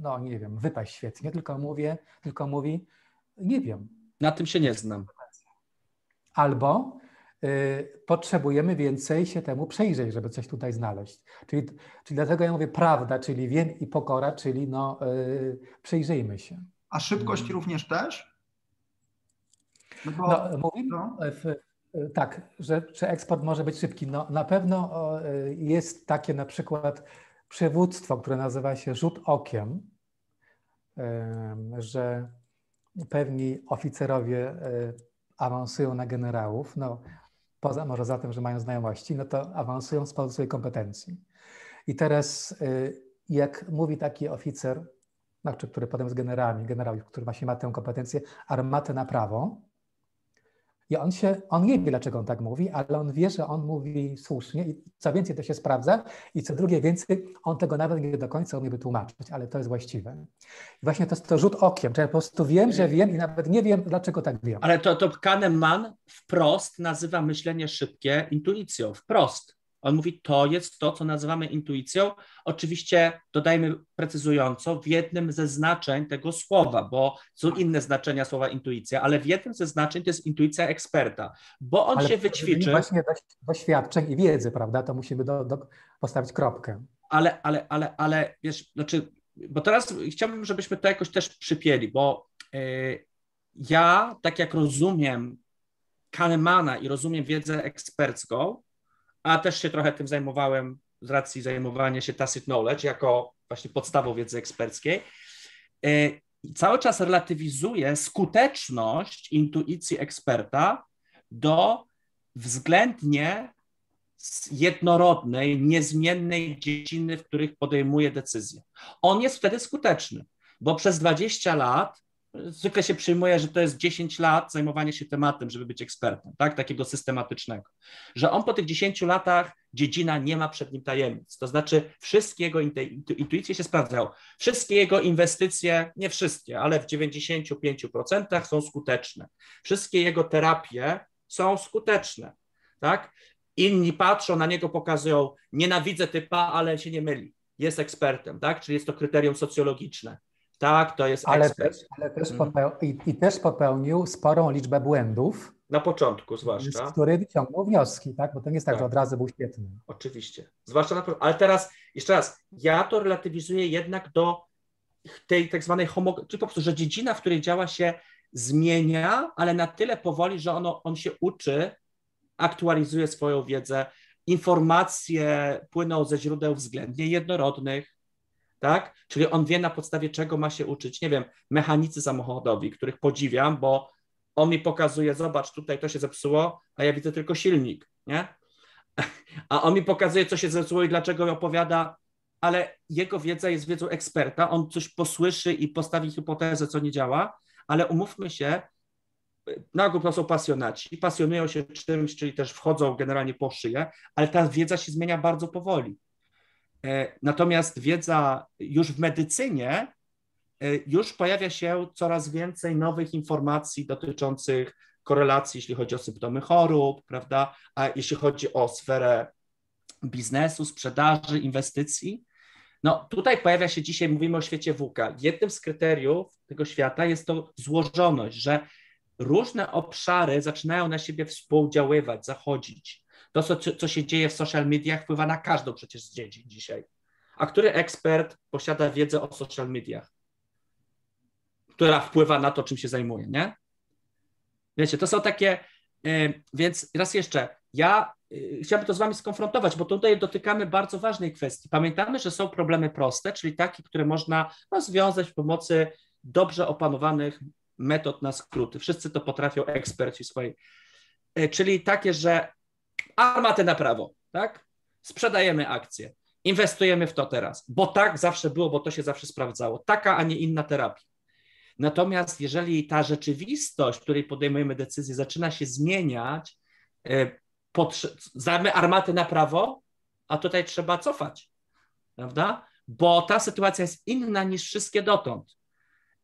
no nie wiem, wypaść świetnie, tylko mówię, tylko mówi, nie wiem. Na tym się nie znam. Albo potrzebujemy więcej się temu przyjrzeć, żeby coś tutaj znaleźć. Czyli, czyli dlatego ja mówię prawda, czyli wiem i pokora, czyli no yy, przyjrzyjmy się. A szybkość hmm. również też? No bo, no, mówimy, no. W, tak, że czy eksport może być szybki. No, na pewno jest takie na przykład przywództwo, które nazywa się rzut okiem, yy, że pewni oficerowie yy, awansują na generałów, no poza może za tym, że mają znajomości, no to awansują z powodu swojej kompetencji. I teraz jak mówi taki oficer, znaczy, który potem z generałami, generał, który właśnie ma tę kompetencję, armatę na prawo i on się, on nie wie, dlaczego on tak mówi, ale on wie, że on mówi słusznie i co więcej to się sprawdza i co drugie więcej, on tego nawet nie do końca umie wytłumaczyć, ale to jest właściwe. I właśnie to jest to rzut okiem, czyli ja po prostu wiem, że wiem i nawet nie wiem, dlaczego tak wiem. Ale to, to Kahneman wprost nazywa myślenie szybkie intuicją, wprost. On mówi, to jest to, co nazywamy intuicją. Oczywiście dodajmy precyzująco w jednym ze znaczeń tego słowa, bo są inne znaczenia słowa intuicja, ale w jednym ze znaczeń to jest intuicja eksperta, bo on ale się wyćwiczy. Właśnie doświadczeń i wiedzy, prawda? To musimy do, do postawić kropkę. Ale, ale, ale, ale wiesz, znaczy, bo teraz chciałbym, żebyśmy to jakoś też przypięli, bo yy, ja, tak jak rozumiem Kahnemana i rozumiem wiedzę ekspercką, a też się trochę tym zajmowałem z racji zajmowania się tacit knowledge jako właśnie podstawą wiedzy eksperckiej. Yy, cały czas relatywizuję skuteczność intuicji eksperta do względnie jednorodnej, niezmiennej dziedziny, w których podejmuje decyzje. On jest wtedy skuteczny, bo przez dwadzieścia lat zwykle się przyjmuje, że to jest dziesięć lat zajmowania się tematem, żeby być ekspertem, tak, takiego systematycznego, że on po tych dziesięciu latach dziedzina nie ma przed nim tajemnic, to znaczy wszystkie jego intu- intuicje się sprawdzają, wszystkie jego inwestycje, nie wszystkie, ale w dziewięćdziesięciu pięciu procentach są skuteczne, wszystkie jego terapie są skuteczne, tak, inni patrzą na niego, pokazują, nienawidzę typa, ale się nie myli, jest ekspertem, tak, czyli jest to kryterium socjologiczne. Tak, to jest ale ekspert. Też, ale też hmm. popeł, i, I też popełnił sporą liczbę błędów. Na początku zwłaszcza. Z których wyciągnął wnioski, tak? Bo to nie jest tak, tak, że od razu był świetny. Oczywiście. Zwłaszcza na, ale teraz, jeszcze raz, ja to relatywizuję jednak do tej tak zwanej homo... Czyli po prostu, że dziedzina, w której działa się zmienia, ale na tyle powoli, że ono, on się uczy, aktualizuje swoją wiedzę, informacje płyną ze źródeł względnie jednorodnych, tak? Czyli on wie, na podstawie czego ma się uczyć, nie wiem, mechanicy samochodowi, których podziwiam, bo on mi pokazuje, zobacz, tutaj to się zepsuło, a ja widzę tylko silnik, nie? A on mi pokazuje, co się zepsuło i dlaczego mi opowiada, ale jego wiedza jest wiedzą eksperta, on coś posłyszy i postawi hipotezę, co nie działa, ale umówmy się, na ogół to są pasjonaci, pasjonują się czymś, czyli też wchodzą generalnie po szyję, ale ta wiedza się zmienia bardzo powoli. Natomiast wiedza już w medycynie, już pojawia się coraz więcej nowych informacji dotyczących korelacji, jeśli chodzi o symptomy chorób, prawda, a jeśli chodzi o sferę biznesu, sprzedaży, inwestycji. No tutaj pojawia się dzisiaj, mówimy o świecie VUCA. Jednym z kryteriów tego świata jest to złożoność, że różne obszary zaczynają na siebie współdziaływać, zachodzić. To, co, co się dzieje w social mediach, wpływa na każdą przecież z dziedzin dzisiaj. A który ekspert posiada wiedzę o social mediach, która wpływa na to, czym się zajmuje, nie? Wiecie, to są takie, yy, więc raz jeszcze, ja yy, chciałbym to z wami skonfrontować, bo tutaj dotykamy bardzo ważnej kwestii. Pamiętamy, że są problemy proste, czyli takie, które można rozwiązać przy pomocy dobrze opanowanych metod na skróty. Wszyscy to potrafią, eksperci swojej. Yy, czyli takie, że armatę na prawo, tak? Sprzedajemy akcje, inwestujemy w to teraz, bo tak zawsze było, bo to się zawsze sprawdzało. Taka, a nie inna terapia. Natomiast jeżeli ta rzeczywistość, w której podejmujemy decyzje, zaczyna się zmieniać, yy, znamy armaty na prawo, a tutaj trzeba cofać, prawda? Bo ta sytuacja jest inna niż wszystkie dotąd.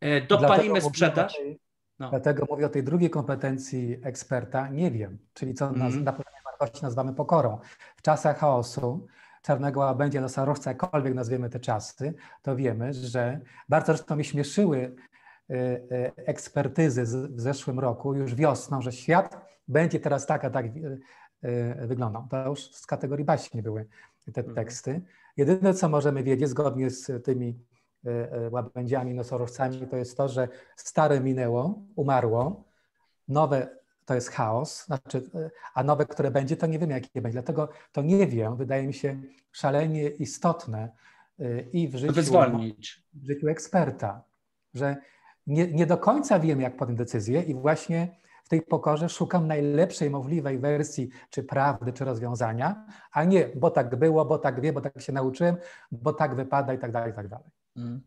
Yy, dopalimy sprzedaż. Mówię tej, no. Dlatego mówię o tej drugiej kompetencji eksperta, nie wiem, czyli co mm. na, na poziomie wartości nazywamy pokorą. W czasach chaosu, czarnego łabędzia, nosorożca, jakkolwiek nazwiemy te czasy, to wiemy, że bardzo zresztą mnie śmieszyły ekspertyzy w zeszłym roku, już wiosną, że świat będzie teraz tak, a tak wyglądał. To już z kategorii baśni były te teksty. Jedyne, co możemy wiedzieć, zgodnie z tymi łabędziami, nosorożcami, to jest to, że stare minęło, umarło, nowe to jest chaos, znaczy, a nowe, które będzie, to nie wiem, jakie będzie. Dlatego to nie wiem, wydaje mi się szalenie istotne i w życiu, w życiu eksperta, że nie, nie do końca wiem, jak podjąć decyzję i właśnie w tej pokorze szukam najlepszej możliwej wersji czy prawdy, czy rozwiązania, a nie, bo tak było, bo tak wie, bo tak się nauczyłem, bo tak wypada i tak dalej, i tak dalej. Mm.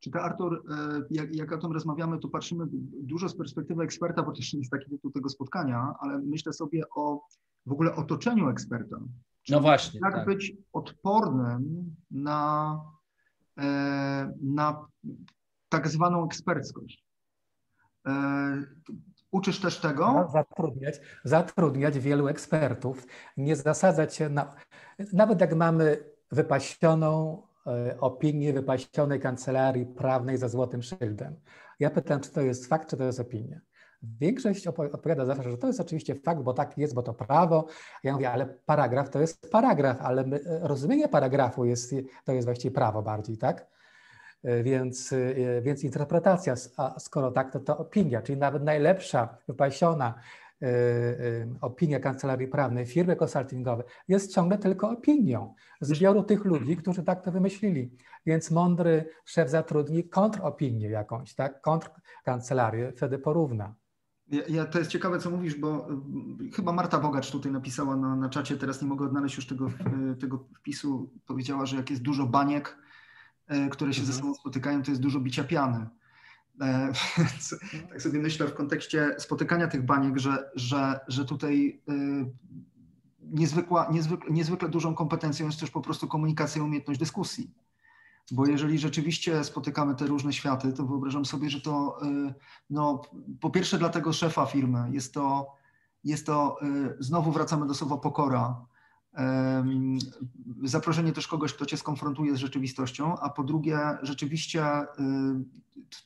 Czy to, Artur, jak, jak o tym rozmawiamy, to patrzymy dużo z perspektywy eksperta, bo też nie jest taki tytuł tego spotkania, ale myślę sobie o w ogóle otoczeniu eksperta. Czyli no właśnie. Jak tak. być odpornym na, na tak zwaną eksperckość. Uczysz też tego? Zatrudniać, zatrudniać wielu ekspertów, nie zasadzać się na... Nawet jak mamy wypasioną opinię wypasionej kancelarii prawnej za złotym szyldem. Ja pytam, czy to jest fakt, czy to jest opinia. Większość odpowiada zawsze, że to jest oczywiście fakt, bo tak jest, bo to prawo. Ja mówię, ale paragraf to jest paragraf, ale my, rozumienie paragrafu jest, to jest właściwie prawo bardziej, tak? Więc, więc interpretacja, a skoro tak, to to opinia, czyli nawet najlepsza, wypasiona y, y, opinia kancelarii prawnej, firmy konsultingowej jest ciągle tylko opinią zbioru tych ludzi, którzy tak to wymyślili. Więc mądry szef zatrudni kontropinię jakąś, tak? Kontrkancelarię, wtedy porówna. Ja, ja, to jest ciekawe, co mówisz, bo chyba Marta Bogacz tutaj napisała na, na czacie, teraz nie mogę odnaleźć już tego, tego wpisu, powiedziała, że jak jest dużo baniek, które się mhm. ze sobą spotykają, to jest dużo bicia piany. E, więc, tak sobie myślę w kontekście spotykania tych baniek, że, że, że tutaj y, niezwykła, niezwykle, niezwykle dużą kompetencją jest też po prostu komunikacja i umiejętność dyskusji. Bo jeżeli rzeczywiście spotykamy te różne światy, to wyobrażam sobie, że to y, no, po pierwsze dla tego szefa firmy jest to, jest to y, znowu wracamy do słowa pokora, zaproszenie też kogoś, kto cię skonfrontuje z rzeczywistością, a po drugie rzeczywiście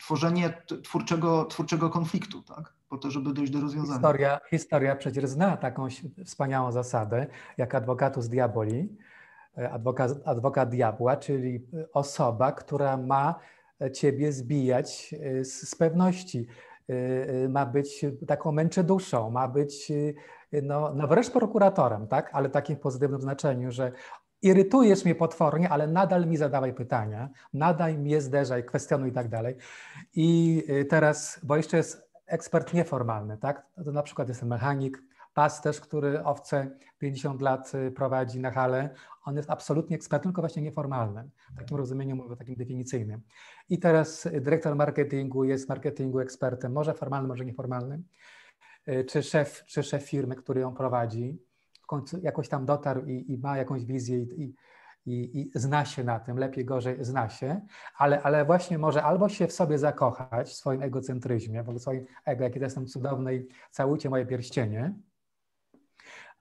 tworzenie twórczego, twórczego konfliktu, tak? Po to, żeby dojść do rozwiązania. Historia, historia przecież zna taką wspaniałą zasadę, jak advocatus diaboli, adwokat, adwokat diabła, czyli osoba, która ma ciebie zbijać z, z pewności, ma być taką męczyduszą, ma być no, no wreszcie prokuratorem, tak? Ale takim pozytywnym znaczeniu, że irytujesz mnie potwornie, ale nadal mi zadawaj pytania, nadal mnie zderzaj, kwestionuj i tak dalej. I teraz, bo jeszcze jest ekspert nieformalny, tak? To na przykład jest ten mechanik, pasterz, który owce pięćdziesiąt lat prowadzi na hale, on jest absolutnie ekspertem, tylko właśnie nieformalnym, w takim rozumieniu mówię, takim definicyjnym. I teraz dyrektor marketingu jest marketingu ekspertem, może formalnym, może nieformalnym, czy szef, czy szef firmy, który ją prowadzi, w końcu jakoś tam dotarł i, i ma jakąś wizję i, i, i zna się na tym, lepiej, gorzej zna się, ale, ale właśnie może albo się w sobie zakochać, w swoim egocentryzmie, w swoim ego, jaki jestem cudowny, całujcie moje pierścienie,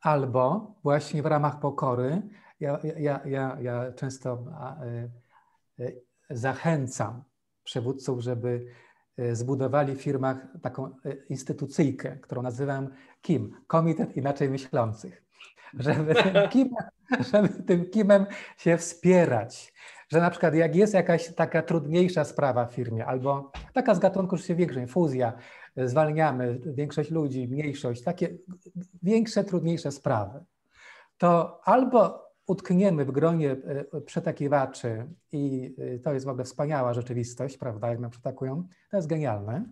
albo właśnie w ramach pokory, ja, ja, ja, ja często zachęcam przywódców, żeby zbudowali w firmach taką instytucyjkę, którą nazywam K I M, Komitet Inaczej Myślących, żeby tym, kim, żeby tym kimem się wspierać. Że na przykład jak jest jakaś taka trudniejsza sprawa w firmie albo taka z gatunku już się większej, fuzja, zwalniamy większość ludzi, mniejszość, takie większe, trudniejsze sprawy, to albo utkniemy w gronie przetakiwaczy i to jest w ogóle wspaniała rzeczywistość, prawda, jak nam przetakują, to jest genialne,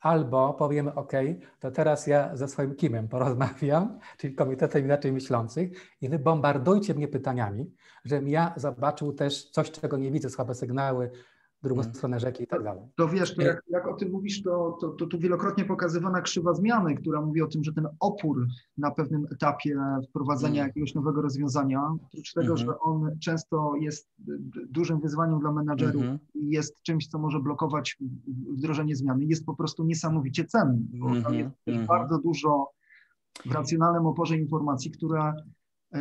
albo powiemy ok, to teraz ja ze swoim kimem porozmawiam, czyli Komitetem Inaczej Myślących i wy bombardujcie mnie pytaniami, żebym ja zobaczył też coś, czego nie widzę, słabe sygnały, drugą stronę rzeki i tak dalej. To wiesz, to jak, jak o tym mówisz, to, to, to tu wielokrotnie pokazywana krzywa zmiany, która mówi o tym, że ten opór na pewnym etapie wprowadzenia mm. jakiegoś nowego rozwiązania, oprócz tego, mm -hmm. że on często jest dużym wyzwaniem dla menadżerów mm -hmm. i jest czymś, co może blokować wdrożenie zmiany, jest po prostu niesamowicie cenny, bo mm -hmm. tam jest mm -hmm. bardzo dużo w racjonalnym oporze informacji, które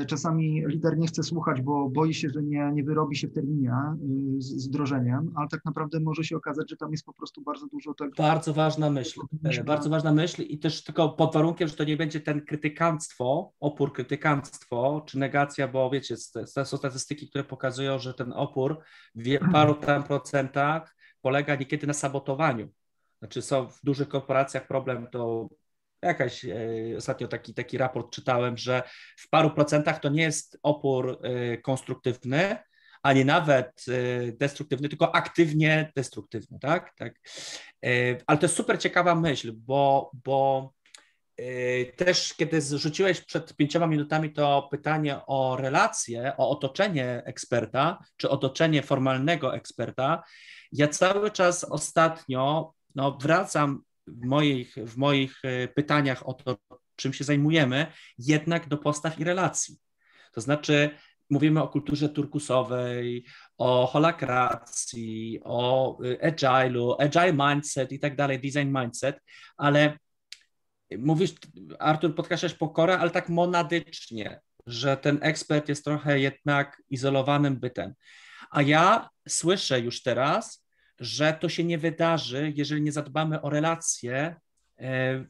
czasami lider nie chce słuchać, bo boi się, że nie, nie wyrobi się w terminie z, z wdrożeniem, ale tak naprawdę może się okazać, że tam jest po prostu bardzo dużo tego. Bardzo ważna myśl, myśl. bardzo ważna myśl i też tylko pod warunkiem, że to nie będzie ten krytykanctwo, opór krytykanctwo czy negacja, bo wiecie, są statystyki, które pokazują, że ten opór w paru tam procentach polega niekiedy na sabotowaniu. Znaczy są w dużych korporacjach problem to jakaś, y, ostatnio taki, taki raport czytałem, że w paru procentach to nie jest opór y, konstruktywny, ani nawet y, destruktywny, tylko aktywnie destruktywny, tak? tak? Y, ale to jest super ciekawa myśl, bo, bo y, też kiedy zrzuciłeś przed pięcioma minutami to pytanie o relacje, o otoczenie eksperta, czy otoczenie formalnego eksperta, ja cały czas ostatnio no, wracam W moich, w moich pytaniach o to, czym się zajmujemy, jednak do postaw i relacji. To znaczy mówimy o kulturze turkusowej, o holakracji, o agile'u, agile mindset i tak dalej, design mindset, ale mówisz, Artur, podkreślasz pokorę, ale tak monadycznie, że ten ekspert jest trochę jednak izolowanym bytem. A ja słyszę już teraz, że to się nie wydarzy, jeżeli nie zadbamy o relacje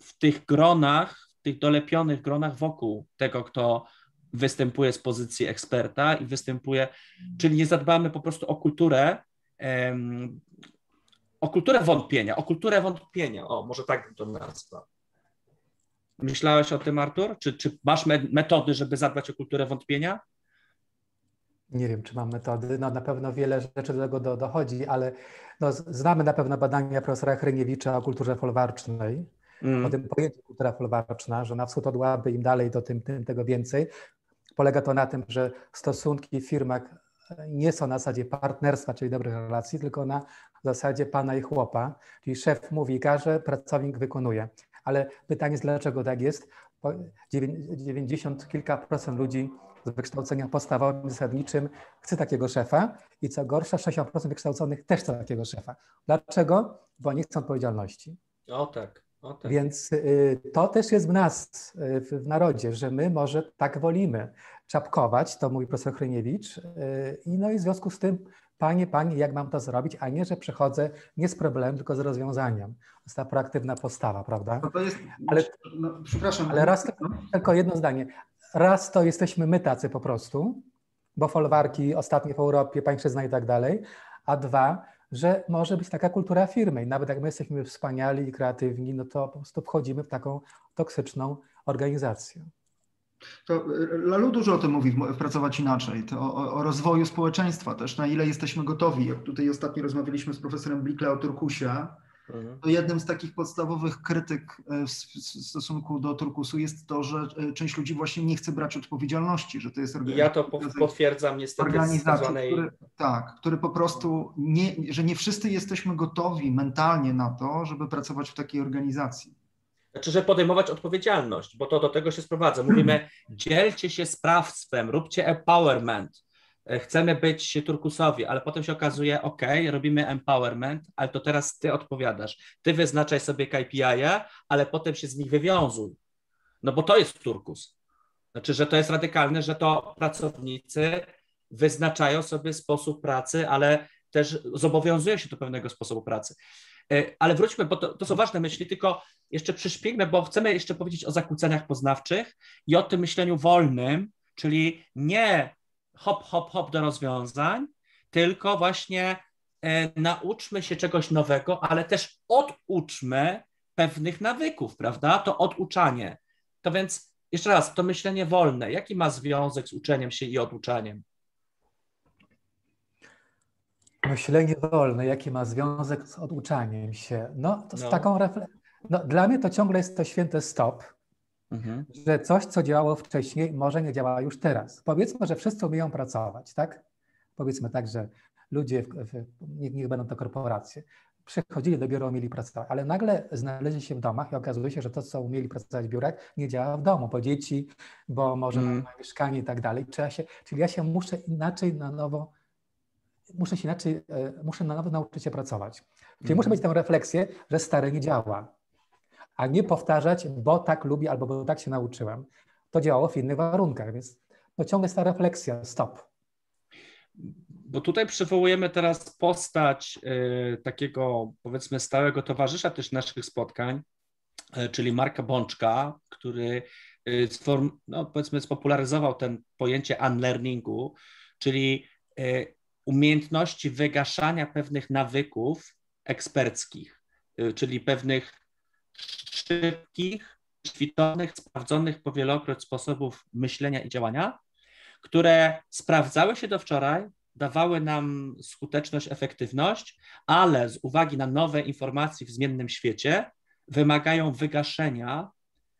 w tych gronach, w tych dolepionych gronach wokół tego, kto występuje z pozycji eksperta i występuje, czyli nie zadbamy po prostu o kulturę, o kulturę wątpienia, o kulturę wątpienia, o może tak bym to nazwał. Myślałeś o tym, Artur? Czy, czy masz metody, żeby zadbać o kulturę wątpienia? Nie wiem, czy mam metody, no na pewno wiele rzeczy do tego do, dochodzi, ale no, znamy na pewno badania profesora Hryniewicza o kulturze folwarcznej, mm. o tym pojęciu kultura folwarczna, że na wschód od Łaby im dalej, to tym, tym tego więcej. Polega to na tym, że stosunki w firmach nie są na zasadzie partnerstwa, czyli dobrych relacji, tylko na zasadzie pana i chłopa, czyli szef mówi, każe, pracownik wykonuje. Ale pytanie jest, dlaczego tak jest? Bo dziewięćdziesiąt kilka procent ludzi z wykształcenia podstawowym, zasadniczym chce takiego szefa i co gorsza sześćdziesiąt procent wykształconych też chce takiego szefa. Dlaczego? Bo nie chcą odpowiedzialności. O tak, o tak. Więc y, to też jest w nas, y, w narodzie, że my może tak wolimy czapkować, to mówi profesor Hryniewicz, y, no i w związku z tym panie, panie, jak mam to zrobić, a nie, że przychodzę nie z problemem, tylko z rozwiązaniem. To jest ta proaktywna postawa, prawda? No to jest, ale, no, przepraszam. Ale raz tylko, tylko jedno zdanie. Raz to jesteśmy my tacy po prostu, bo folwarki ostatnie w Europie, pańszczyzna i tak dalej, a dwa, że może być taka kultura firmy. I nawet jak my jesteśmy wspaniali i kreatywni, no to po prostu wchodzimy w taką toksyczną organizację. To Lalu dużo o tym mówi, Pracować inaczej, to o, o rozwoju społeczeństwa też, na ile jesteśmy gotowi. Jak tutaj ostatnio rozmawialiśmy z profesorem Blikle o turkusie, to jednym z takich podstawowych krytyk w stosunku do turkusu jest to, że część ludzi właśnie nie chce brać odpowiedzialności, że to jest organizacja. Ja to potwierdzam niestety z tak zwanej... który, tak, który po prostu, nie, że nie wszyscy jesteśmy gotowi mentalnie na to, żeby pracować w takiej organizacji. Znaczy, że podejmować odpowiedzialność, bo to do tego się sprowadza. Mówimy, dzielcie się sprawstwem, róbcie empowerment. Chcemy być turkusowi, ale potem się okazuje, ok, robimy empowerment, ale to teraz ty odpowiadasz. Ty wyznaczaj sobie K P I-e, ale potem się z nich wywiązuj. No bo to jest turkus. Znaczy, że to jest radykalne, że to pracownicy wyznaczają sobie sposób pracy, ale też zobowiązują się do pewnego sposobu pracy. Ale wróćmy, bo to, to są ważne myśli, tylko jeszcze przyszpiegnę, bo chcemy jeszcze powiedzieć o zakłóceniach poznawczych i o tym myśleniu wolnym, czyli nie hop, hop, hop do rozwiązań, tylko właśnie nauczmy się czegoś nowego, ale też oduczmy pewnych nawyków, prawda? To oduczanie. To więc jeszcze raz, to myślenie wolne, jaki ma związek z uczeniem się i oduczaniem? Myślenie wolne, jaki ma związek z oduczaniem się? No, to z no. taką refleksją. No, dla mnie to ciągle jest to święte stop, mhm. że coś, co działało wcześniej, może nie działa już teraz. Powiedzmy, że wszyscy umieją pracować, tak? Powiedzmy tak, że ludzie, niech, niech będą to korporacje, przychodzili do biura, umieli pracować, ale nagle znaleźli się w domach i okazuje się, że to, co umieli pracować w biurach, nie działa w domu, bo dzieci, bo może mm. mają mieszkanie i tak dalej. Trzeba się, czyli ja się muszę inaczej na nowo, muszę się inaczej, muszę na nowo nauczyć się pracować. Czyli mm. muszę mieć tę refleksję, że stare nie działa, a nie powtarzać, bo tak lubię albo bo tak się nauczyłem. To działało w innych warunkach, więc to ciągle jest ta refleksja, stop. Bo tutaj przywołujemy teraz postać y, takiego, powiedzmy, stałego towarzysza też naszych spotkań, y, czyli Marka Bączka, który y, sform, no, powiedzmy, spopularyzował ten pojęcie unlearningu, czyli y, umiejętności wygaszania pewnych nawyków eksperckich, y, czyli pewnych szybkich, ćwiczonych, sprawdzonych po wielokroć sposobów myślenia i działania, które sprawdzały się do wczoraj, dawały nam skuteczność, efektywność, ale z uwagi na nowe informacje w zmiennym świecie wymagają wygaszenia,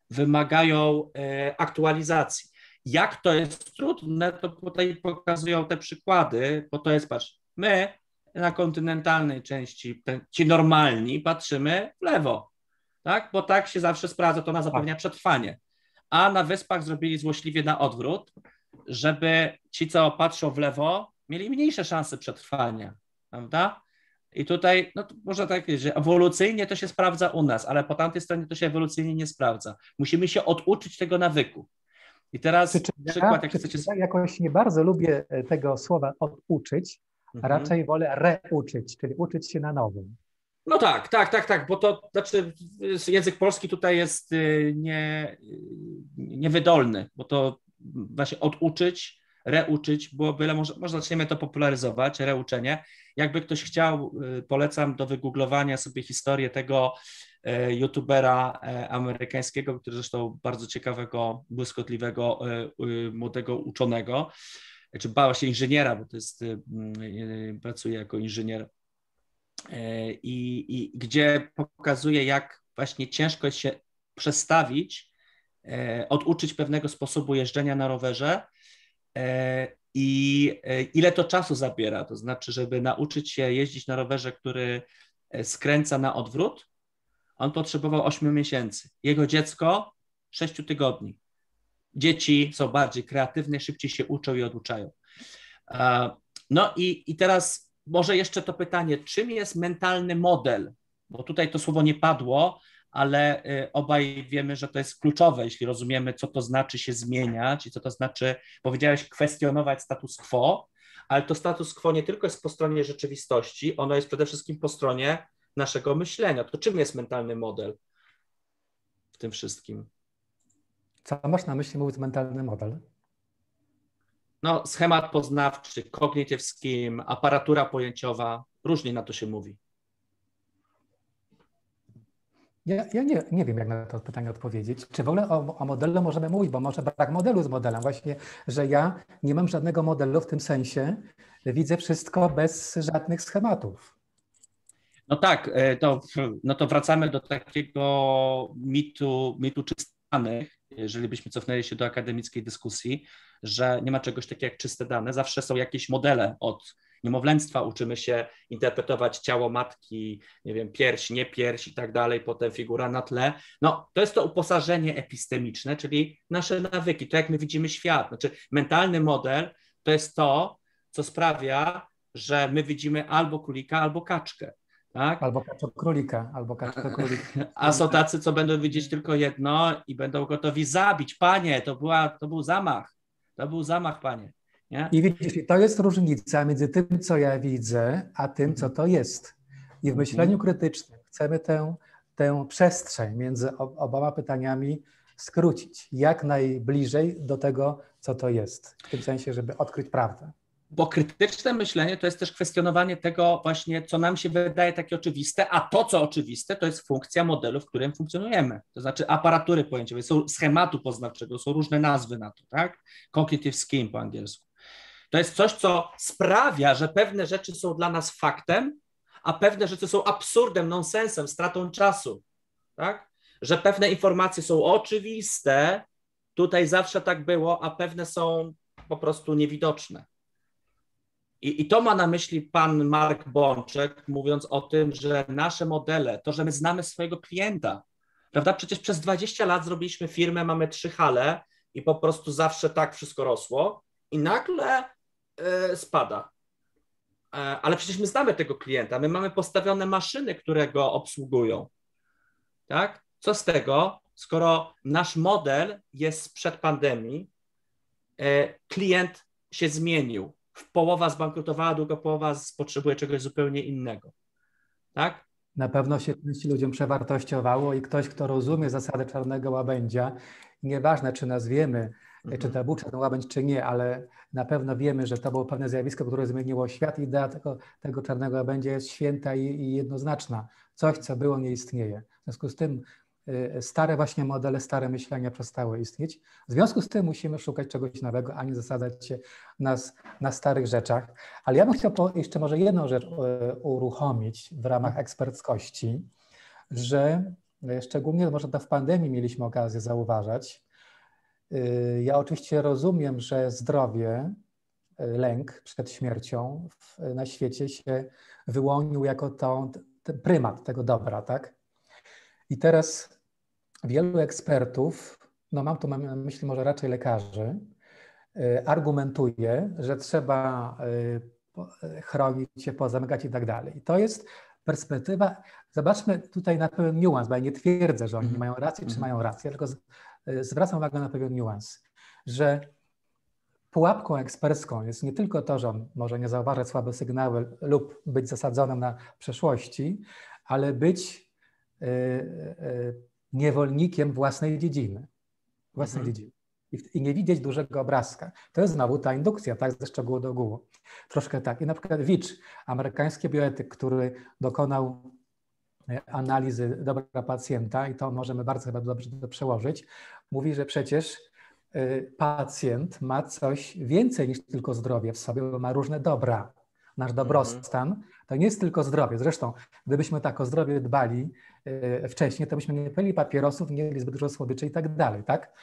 wymagają y, aktualizacji. Jak to jest trudne, to tutaj pokazują te przykłady, bo to jest, patrz, my na kontynentalnej części, te, ci normalni, patrzymy w lewo, tak? Bo tak się zawsze sprawdza, to nas zapewnia przetrwanie. A na wyspach zrobili złośliwie na odwrót, żeby ci, co patrzą w lewo, mieli mniejsze szanse przetrwania, prawda? I tutaj, no można tak powiedzieć, że ewolucyjnie to się sprawdza u nas, ale po tamtej stronie to się ewolucyjnie nie sprawdza. Musimy się oduczyć tego nawyku. I teraz czy, przykład, ja, jak czy, chcecie... Ja jakoś nie bardzo lubię tego słowa oduczyć, mhm. raczej wolę reuczyć, czyli uczyć się na nowym. No tak, tak, tak, tak, bo to znaczy język polski tutaj jest nie, niewydolny, bo to właśnie oduczyć, reuczyć, było byle, może, może zaczniemy to popularyzować, reuczenie. Jakby ktoś chciał, polecam do wygooglowania sobie historię tego youtubera amerykańskiego, który zresztą bardzo ciekawego, błyskotliwego, młodego uczonego, czy bała się inżyniera, bo to jest, pracuje jako inżynier, i, i gdzie pokazuje, jak właśnie ciężko jest się przestawić, oduczyć pewnego sposobu jeżdżenia na rowerze, i ile to czasu zabiera, to znaczy, żeby nauczyć się jeździć na rowerze, który skręca na odwrót, on potrzebował ośmiu miesięcy, jego dziecko sześciu tygodni. Dzieci są bardziej kreatywne, szybciej się uczą i oduczają. No i, i teraz może jeszcze to pytanie, czym jest mentalny model, bo tutaj to słowo nie padło, ale obaj wiemy, że to jest kluczowe, jeśli rozumiemy, co to znaczy się zmieniać i co to znaczy, powiedziałeś, kwestionować status quo, ale to status quo nie tylko jest po stronie rzeczywistości, ono jest przede wszystkim po stronie naszego myślenia. To czym jest mentalny model w tym wszystkim? Co masz na myśli, mówiąc mentalny model? No, schemat poznawczy, cognitive scheme, aparatura pojęciowa, różnie na to się mówi. Ja, ja nie, nie wiem, jak na to pytanie odpowiedzieć. Czy w ogóle o, o modelu możemy mówić, bo może brak modelu z modelem. Właśnie, że ja nie mam żadnego modelu w tym sensie, widzę wszystko bez żadnych schematów. No tak, to, no to wracamy do takiego mitu, mitu czystych danych, jeżeli byśmy cofnęli się do akademickiej dyskusji, że nie ma czegoś takiego jak czyste dane, zawsze są jakieś modele od... niemowlęctwa, uczymy się interpretować ciało matki, nie wiem, pierś, nie pierś i tak dalej, potem figura na tle. No, to jest to uposażenie epistemiczne, czyli nasze nawyki, to jak my widzimy świat. Znaczy mentalny model to jest to, co sprawia, że my widzimy albo królika, albo kaczkę. Tak? Albo kaczko-królika, albo kaczko-królika. A są tacy, co będą widzieć tylko jedno i będą gotowi zabić. Panie, to, była, to był zamach. To był zamach, panie. Nie? I widzisz, to jest różnica między tym, co ja widzę, a tym, co to jest. I w myśleniu krytycznym chcemy tę, tę przestrzeń między oboma pytaniami skrócić jak najbliżej do tego, co to jest, w tym sensie, żeby odkryć prawdę. Bo krytyczne myślenie to jest też kwestionowanie tego właśnie, co nam się wydaje takie oczywiste, a to, co oczywiste, to jest funkcja modelu, w którym funkcjonujemy. To znaczy aparatury pojęciowej, są schematu poznawczego, są różne nazwy na to, tak? Cognitive scheme po angielsku. To jest coś, co sprawia, że pewne rzeczy są dla nas faktem, a pewne rzeczy są absurdem, nonsensem, stratą czasu, tak? Że pewne informacje są oczywiste, tutaj zawsze tak było, a pewne są po prostu niewidoczne. I, I to ma na myśli pan Mark Bączek, mówiąc o tym, że nasze modele, to, że my znamy swojego klienta, prawda? Przecież przez dwadzieścia lat zrobiliśmy firmę, mamy trzy hale i po prostu zawsze tak wszystko rosło i nagle y, spada. Y, ale przecież my znamy tego klienta, my mamy postawione maszyny, które go obsługują, tak? Co z tego, skoro nasz model jest sprzed pandemii, y, klient się zmienił. Połowa zbankrutowała, druga połowa potrzebuje czegoś zupełnie innego, tak? Na pewno się części ludziom przewartościowało i ktoś, kto rozumie zasady czarnego łabędzia, nieważne czy nazwiemy, mm-hmm. czy to był czarny łabędź, czy nie, ale na pewno wiemy, że to było pewne zjawisko, które zmieniło świat. Idea tego, tego czarnego łabędzia jest święta i, i jednoznaczna. Coś, co było, nie istnieje. W związku z tym stare właśnie modele, stare myślenia przestały istnieć. W związku z tym musimy szukać czegoś nowego, a nie zasadzać się nas, na starych rzeczach. Ale ja bym chciał jeszcze może jedną rzecz uruchomić w ramach eksperckości, że szczególnie może to w pandemii mieliśmy okazję zauważać. Ja oczywiście rozumiem, że zdrowie, lęk przed śmiercią na świecie się wyłonił jako to, ten prymat tego dobra, tak? I teraz wielu ekspertów, no mam tu na myśli może raczej lekarzy, argumentuje, że trzeba chronić się, pozamykać i tak dalej. I to jest perspektywa, zobaczmy tutaj na pewien niuans, bo ja nie twierdzę, że oni mają rację, czy mają rację, tylko zwracam uwagę na pewien niuans, że pułapką ekspercką jest nie tylko to, że on może nie zauważać słabe sygnały lub być zasadzonym na przeszłości, ale być niewolnikiem własnej dziedziny. Własnej mhm. dziedziny. I nie widzieć dużego obrazka. To jest znowu ta indukcja, tak, ze szczegółu do ogółu. Troszkę tak. I na przykład Witsch, amerykański bioetyk, który dokonał analizy dobra pacjenta, i to możemy bardzo chyba dobrze to przełożyć, mówi, że przecież pacjent ma coś więcej niż tylko zdrowie w sobie, bo ma różne dobra. Nasz dobrostan to nie jest tylko zdrowie. Zresztą, gdybyśmy tak o zdrowie dbali yy, wcześniej, to byśmy nie pili papierosów, nie mieli zbyt dużo słodyczy i tak dalej, tak?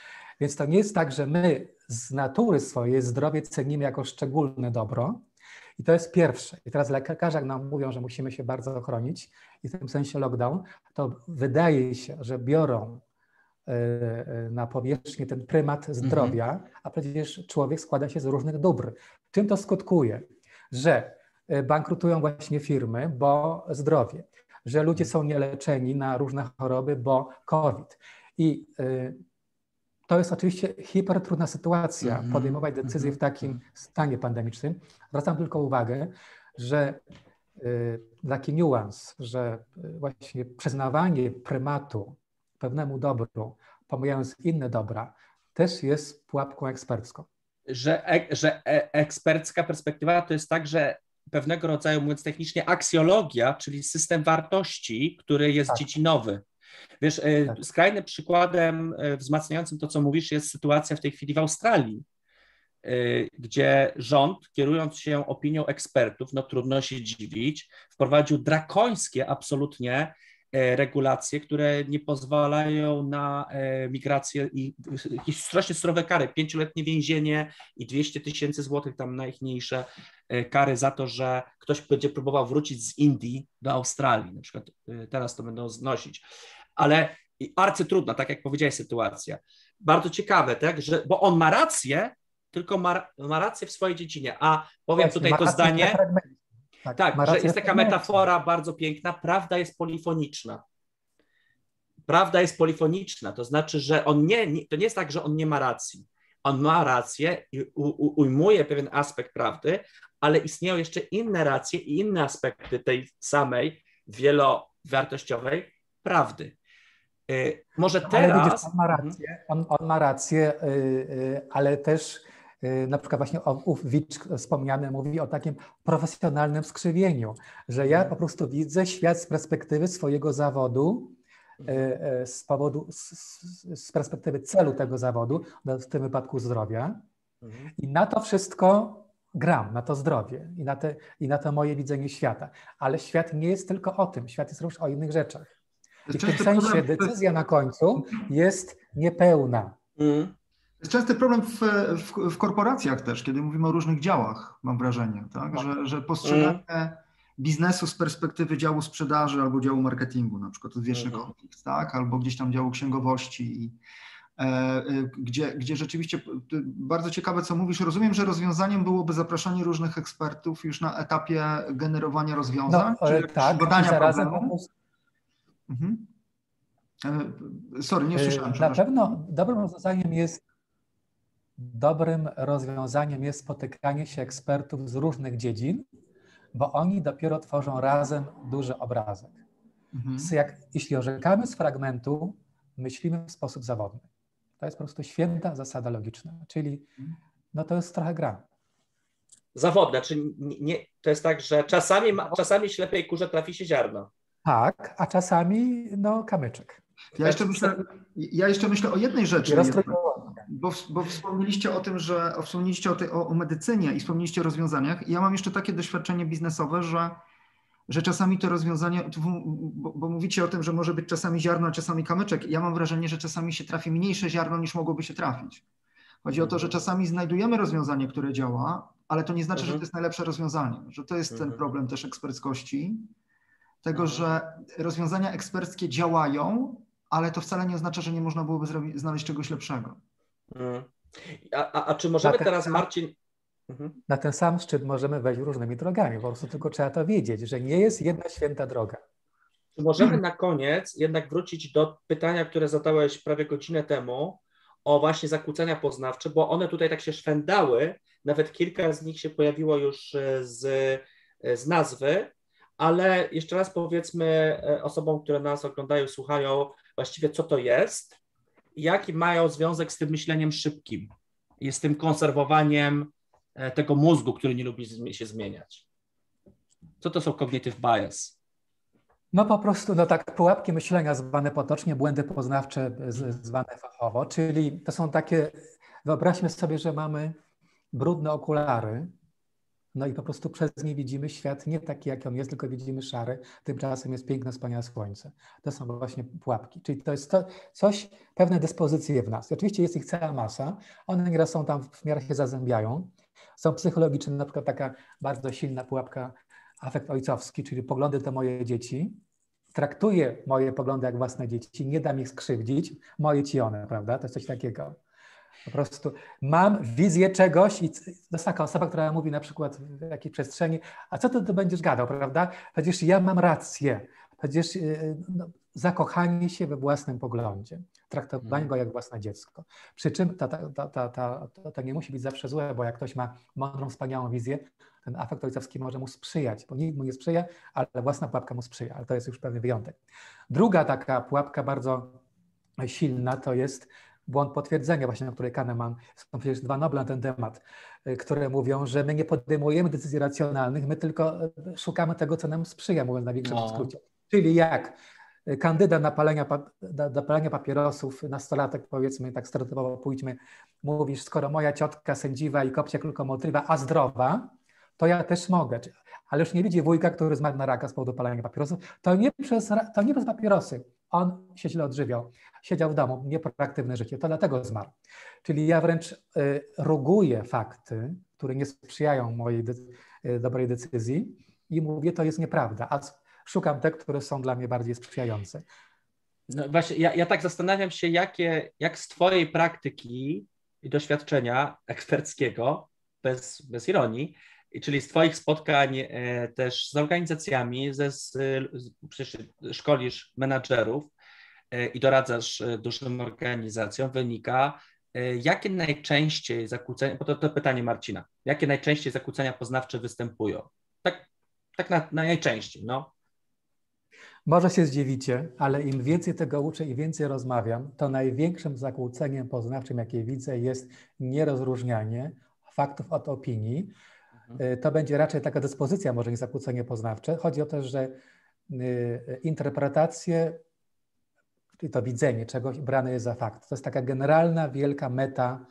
Więc to nie jest tak, że my z natury swojej zdrowie cenimy jako szczególne dobro i to jest pierwsze. I teraz lekarze nam mówią, że musimy się bardzo chronić i w tym sensie lockdown, to wydaje się, że biorą yy, na powierzchnię ten prymat zdrowia, mhm. a przecież człowiek składa się z różnych dóbr. Czym to skutkuje? Że bankrutują właśnie firmy, bo zdrowie, że ludzie są nieleczeni na różne choroby, bo COVID. I y, to jest oczywiście hipertrudna sytuacja, podejmować decyzje w takim stanie pandemicznym. Zwracam tylko uwagę, że y, taki niuans, że właśnie przyznawanie prymatu pewnemu dobru, pomijając inne dobra, też jest pułapką ekspercką. Że, że ekspercka perspektywa to jest także pewnego rodzaju, mówiąc technicznie, aksjologia, czyli system wartości, który jest tak. dziedzinowy. Wiesz, tak. skrajnym przykładem wzmacniającym to, co mówisz, jest sytuacja w tej chwili w Australii, gdzie rząd, kierując się opinią ekspertów, no trudno się dziwić, wprowadził drakońskie absolutnie regulacje, które nie pozwalają na migrację i jakieś strasznie surowe kary, pięcioletnie więzienie i dwieście tysięcy złotych, tam najmniejsze kary za to, że ktoś będzie próbował wrócić z Indii do Australii, na przykład teraz to będą znosić, ale arcytrudna, tak jak powiedziałeś, sytuacja. Bardzo ciekawe, tak, że, bo on ma rację, tylko ma, ma rację w swojej dziedzinie, a powiem Właśnie, tutaj to zdanie... Tak, tak że jest taka metafora bardzo piękna, prawda jest polifoniczna. Prawda jest polifoniczna, to znaczy, że on nie, nie to nie jest tak, że on nie ma racji. On ma rację i u, u, ujmuje pewien aspekt prawdy, ale istnieją jeszcze inne racje i inne aspekty tej samej wielowartościowej prawdy. Może teraz... Widzisz, on ma rację, on, on ma rację yy, ale też yy, na przykład właśnie ów Witsch wspomniany mówi o takim profesjonalnym skrzywieniu, że ja po prostu widzę świat z perspektywy swojego zawodu, yy, z, powodu, z, z perspektywy celu tego zawodu, w tym wypadku zdrowia, mhm. i na to wszystko gram, na to zdrowie i na, te, i na to moje widzenie świata. Ale świat nie jest tylko o tym, świat jest również o innych rzeczach. I w tym sensie decyzja na końcu jest niepełna. Jest częsty problem w, w, w korporacjach też, kiedy mówimy o różnych działach, mam wrażenie, tak? że, że postrzeganie mm. biznesu z perspektywy działu sprzedaży albo działu marketingu, na przykład to wieczny mm. konflikt, tak? albo gdzieś tam działu księgowości, i, e, e, gdzie, gdzie rzeczywiście bardzo ciekawe, co mówisz. Rozumiem, że rozwiązaniem byłoby zapraszanie różnych ekspertów już na etapie generowania rozwiązań, no, czy tak, badania problemu. Mhm. Sorry, nie słyszałem. Na pewno dobrym rozwiązaniem jest dobrym rozwiązaniem jest spotykanie się ekspertów z różnych dziedzin, bo oni dopiero tworzą razem duży obrazek. Mhm. Jak, jeśli orzekamy z fragmentu, myślimy w sposób zawodny. To jest po prostu święta zasada logiczna, czyli no to jest trochę gra. Zawodna, czyli nie, to jest tak, że czasami, czasami ślepej kurze trafi się ziarno. Tak, a czasami no kamyczek. Ja jeszcze myślę, ja jeszcze myślę o jednej rzeczy, jednej, bo, bo wspomnieliście o tym, że wspomnieliście o, tej, o, o medycynie i wspomnieliście o rozwiązaniach. I ja mam jeszcze takie doświadczenie biznesowe, że, że czasami to rozwiązanie, bo, bo mówicie o tym, że może być czasami ziarno, a czasami kamyczek. I ja mam wrażenie, że czasami się trafi mniejsze ziarno, niż mogłoby się trafić. Chodzi o to, że czasami znajdujemy rozwiązanie, które działa, ale to nie znaczy, mhm. że to jest najlepsze rozwiązanie, że to jest mhm. ten problem też eksperckości. Tego, że rozwiązania eksperckie działają, ale to wcale nie oznacza, że nie można byłoby zrobić, znaleźć czegoś lepszego. Hmm. A, a, a czy możemy teraz, sam, Marcin... Mhm. Na ten sam szczyt możemy wejść różnymi drogami, po prostu tylko trzeba to wiedzieć, że nie jest jedna święta droga. Czy możemy hmm. na koniec jednak wrócić do pytania, które zadałeś prawie godzinę temu, o właśnie zakłócenia poznawcze, bo one tutaj tak się szwendały, nawet kilka z nich się pojawiło już z, z nazwy. Ale jeszcze raz powiedzmy osobom, które nas oglądają, słuchają, właściwie co to jest i jaki mają związek z tym myśleniem szybkim i z tym konserwowaniem tego mózgu, który nie lubi się zmieniać. Co to są cognitive bias? No po prostu no tak pułapki myślenia zwane potocznie, błędy poznawcze zwane fachowo, czyli to są takie, wyobraźmy sobie, że mamy brudne okulary, no i po prostu przez nie widzimy świat nie taki, jak on jest, tylko widzimy szary. Tymczasem jest piękne, wspaniałe słońce. To są właśnie pułapki. Czyli to jest to, coś, pewne dyspozycje w nas. Oczywiście jest ich cała masa. One nieraz są tam, w miarę się zazębiają. Są psychologiczne, na przykład taka bardzo silna pułapka, afekt ojcowski, czyli poglądy to moje dzieci. Traktuję moje poglądy jak własne dzieci, nie dam ich skrzywdzić. Moje ci one, prawda? To jest coś takiego. Po prostu mam wizję czegoś i to jest taka osoba, która mówi na przykład w jakiej przestrzeni, a co ty tu będziesz gadał, prawda? Przecież ja mam rację, przecież no, zakochanie się we własnym poglądzie, traktowanie go jak własne dziecko. Przy czym to, to, to, to, to, to, to nie musi być zawsze złe, bo jak ktoś ma mądrą, wspaniałą wizję, ten afekt ojcowski może mu sprzyjać, bo nikt mu nie sprzyja, ale własna pułapka mu sprzyja, ale to jest już pewien wyjątek. Druga taka pułapka bardzo silna to jest błąd potwierdzenia, właśnie na której Kahneman, są przecież dwa Noble na ten temat, które mówią, że my nie podejmujemy decyzji racjonalnych, my tylko szukamy tego, co nam sprzyja, mówiąc na większym no. skrócie. Czyli jak kandydat na palenia, do palenia papierosów, nastolatek, powiedzmy, tak stereotypowo pójdźmy, mówisz, skoro moja ciotka sędziwa i kopcia lokomotywa, a zdrowa, to ja też mogę. Ale już nie widzi wujka, który zmarł na raka z powodu palenia papierosów, to nie przez, to nie przez papierosy. On się źle odżywiał, siedział w domu, nieproaktywne życie, to dlatego zmarł. Czyli ja wręcz y, roguję fakty, które nie sprzyjają mojej de y, dobrej decyzji i mówię, to jest nieprawda, a szukam tych, które są dla mnie bardziej sprzyjające. No właśnie, ja, ja tak zastanawiam się, jakie, jak z twojej praktyki i doświadczenia eksperckiego, bez, bez ironii, czyli z twoich spotkań e, też z organizacjami, ze, z, z, przecież szkolisz menadżerów e, i doradzasz e, dużym organizacjom, wynika, e, jakie najczęściej zakłócenia, bo to, to pytanie Marcina, jakie najczęściej zakłócenia poznawcze występują? Tak, tak na, na najczęściej, no. Może się zdziwicie, ale im więcej tego uczę i więcej rozmawiam, to największym zakłóceniem poznawczym, jakie widzę, jest nierozróżnianie faktów od opinii. To będzie raczej taka dyspozycja, może nie zakłócenie poznawcze. Chodzi o to, że interpretacje, czyli to widzenie czegoś brane jest za fakt. To jest taka generalna, wielka meta.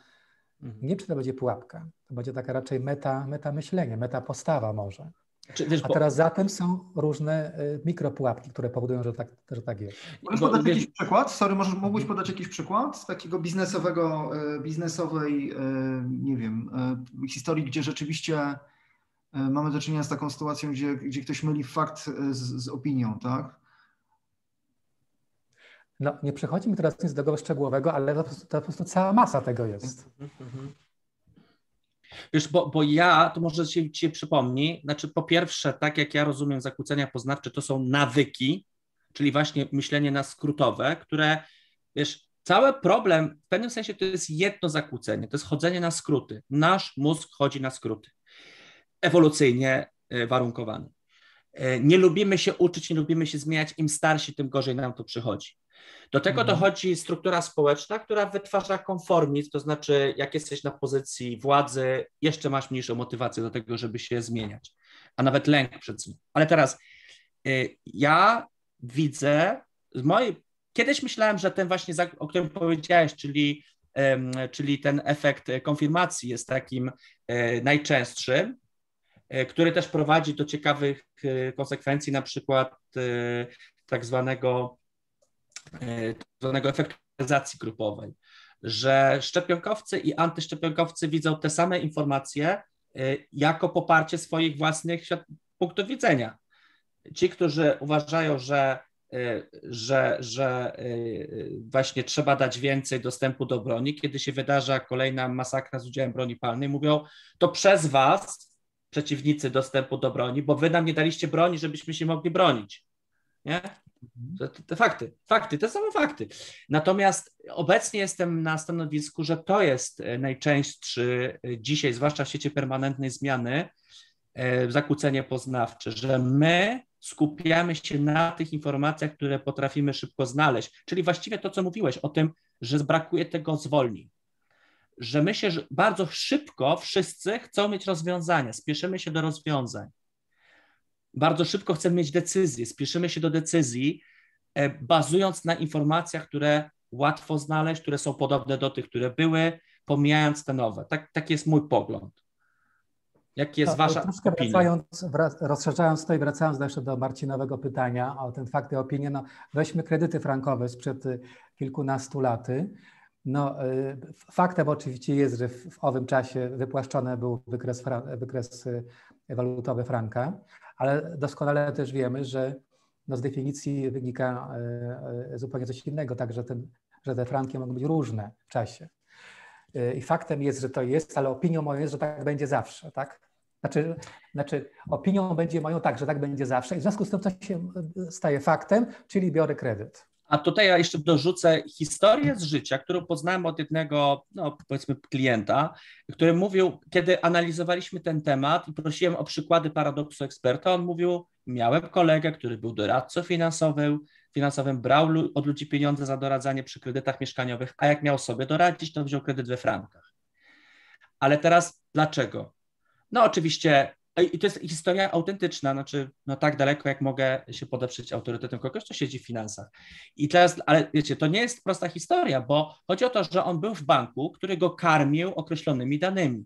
Nie wiem, czy to będzie pułapka. To będzie taka raczej meta, meta myślenie, meta postawa może. Czy, wiesz, a teraz bo... za tym są różne y, mikropułapki, które powodują, że tak, że tak jest. Możesz podać bo... jakiś przykład? Sorry, możesz, mógłbyś podać jakiś przykład z takiego biznesowego, y, biznesowej, y, nie wiem, y, historii, gdzie rzeczywiście y, mamy do czynienia z taką sytuacją, gdzie, gdzie ktoś myli fakt z, z opinią, tak? No, nie przychodzi mi teraz nic do głowy szczegółowego, ale to, to po prostu cała masa tego jest. Mm-hmm. Wiesz, bo, bo ja, to może się ci przypomni, znaczy po pierwsze, tak jak ja rozumiem zakłócenia poznawcze, to są nawyki, czyli właśnie myślenie na skrótowe, które, wiesz, cały problem w pewnym sensie to jest jedno zakłócenie, to jest chodzenie na skróty. Nasz mózg chodzi na skróty, ewolucyjnie warunkowany. Nie lubimy się uczyć, nie lubimy się zmieniać, im starsi, tym gorzej nam to przychodzi. Do tego dochodzi struktura społeczna, która wytwarza konformizm, to znaczy jak jesteś na pozycji władzy, jeszcze masz mniejszą motywację do tego, żeby się zmieniać, a nawet lęk przed zmianą. Ale teraz y, ja widzę, z mojej... kiedyś myślałem, że ten właśnie, o którym powiedziałeś, czyli, y, czyli ten efekt konfirmacji jest takim y, najczęstszym, y, który też prowadzi do ciekawych y, konsekwencji, na przykład y, tak zwanego zwanego efektywizacji grupowej, że szczepionkowcy i antyszczepionkowcy widzą te same informacje jako poparcie swoich własnych punktów widzenia. Ci, którzy uważają, że, że, że właśnie trzeba dać więcej dostępu do broni, kiedy się wydarza kolejna masakra z udziałem broni palnej, mówią, to przez was, przeciwnicy dostępu do broni, bo wy nam nie daliście broni, żebyśmy się mogli bronić. Nie? Te, te fakty, fakty, te same fakty. Natomiast obecnie jestem na stanowisku, że to jest najczęstszy dzisiaj, zwłaszcza w świecie permanentnej zmiany, zakłócenie poznawcze, że my skupiamy się na tych informacjach, które potrafimy szybko znaleźć, czyli właściwie to, co mówiłeś o tym, że brakuje tego zwolnień, że my się bardzo szybko wszyscy chcą mieć rozwiązania, spieszymy się do rozwiązań. Bardzo szybko chcemy mieć decyzję, spieszymy się do decyzji, e, bazując na informacjach, które łatwo znaleźć, które są podobne do tych, które były, pomijając te nowe. Tak, tak jest mój pogląd. Jaki jest to, wasza troszkę opinia? Wracając, wrac, rozszerzając to i wracając jeszcze do Marcinowego pytania o ten fakt i opinię, no, weźmy kredyty frankowe sprzed kilkunastu laty. No, y, faktem oczywiście jest, że w, w owym czasie wypłaszczony był wykres, fra, wykres y, walutowy franka, ale doskonale też wiemy, że no z definicji wynika zupełnie coś innego, także ten, że te franki mogą być różne w czasie. I faktem jest, że to jest, ale opinią moją jest, że tak będzie zawsze, tak? Znaczy, znaczy opinią będzie moją tak, że tak będzie zawsze i w związku z tym coś się staje faktem, czyli biorę kredyt. A tutaj ja jeszcze dorzucę historię z życia, którą poznałem od jednego, no powiedzmy klienta, który mówił, kiedy analizowaliśmy ten temat i prosiłem o przykłady paradoksu eksperta, on mówił, miałem kolegę, który był doradcą finansowym, finansowym brał od ludzi pieniądze za doradzanie przy kredytach mieszkaniowych, a jak miał sobie doradzić, to wziął kredyt we frankach. Ale teraz dlaczego? No oczywiście... I to jest historia autentyczna, znaczy no tak daleko, jak mogę się podeprzeć autorytetem kogoś, kto siedzi w finansach. I teraz, ale wiecie, to nie jest prosta historia, bo chodzi o to, że on był w banku, który go karmił określonymi danymi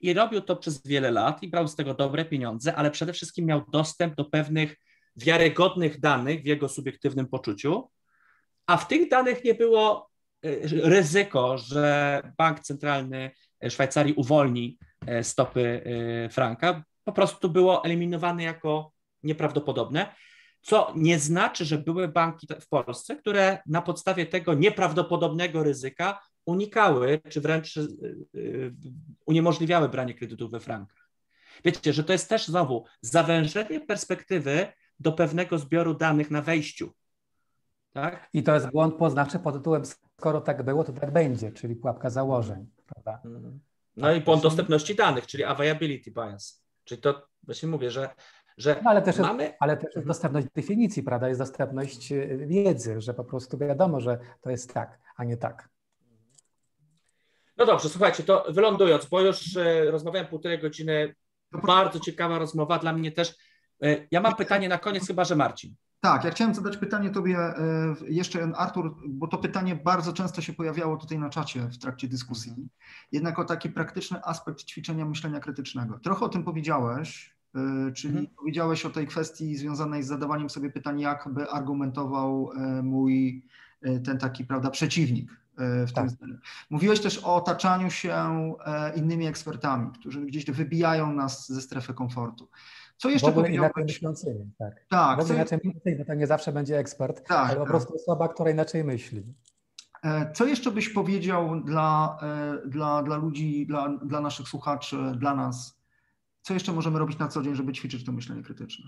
i robił to przez wiele lat i brał z tego dobre pieniądze, ale przede wszystkim miał dostęp do pewnych wiarygodnych danych w jego subiektywnym poczuciu, a w tych danych nie było ryzyko, że bank centralny Szwajcarii uwolni stopy franka, po prostu było eliminowane jako nieprawdopodobne, co nie znaczy, że były banki w Polsce, które na podstawie tego nieprawdopodobnego ryzyka unikały, czy wręcz uniemożliwiały branie kredytów we frankach. Wiecie, że to jest też znowu zawężenie perspektywy do pewnego zbioru danych na wejściu. Tak? I to jest błąd poznawczy pod tytułem, skoro tak było, to tak będzie, czyli pułapka założeń. Prawda? No i błąd dostępności danych, czyli availability bias. Czyli to właśnie mówię, że, że no, ale też mamy... Jest, ale też jest dostępność definicji, prawda, jest dostępność wiedzy, że po prostu wiadomo, że to jest tak, a nie tak. No dobrze, słuchajcie, to wylądując, bo już rozmawiałem półtorej godziny, bardzo ciekawa rozmowa dla mnie też. Ja mam pytanie na koniec, chyba że Marcin. Tak, ja chciałem zadać pytanie tobie jeszcze, Artur, bo to pytanie bardzo często się pojawiało tutaj na czacie w trakcie dyskusji. Jednak o taki praktyczny aspekt ćwiczenia myślenia krytycznego. Trochę o tym powiedziałeś, czyli mhm. powiedziałeś o tej kwestii związanej z zadawaniem sobie pytań, jak by argumentował mój ten taki, prawda, przeciwnik. W tym tak. Mówiłeś też o otaczaniu się innymi ekspertami, którzy gdzieś wybijają nas ze strefy komfortu. Co jeszcze powiedziałeś? Tak. tak co... Inaczej myślący, bo to nie zawsze będzie ekspert, tak, ale po prostu tak. osoba, która inaczej myśli. Co jeszcze byś powiedział dla, dla, dla ludzi, dla, dla naszych słuchaczy, dla nas? Co jeszcze możemy robić na co dzień, żeby ćwiczyć to myślenie krytyczne?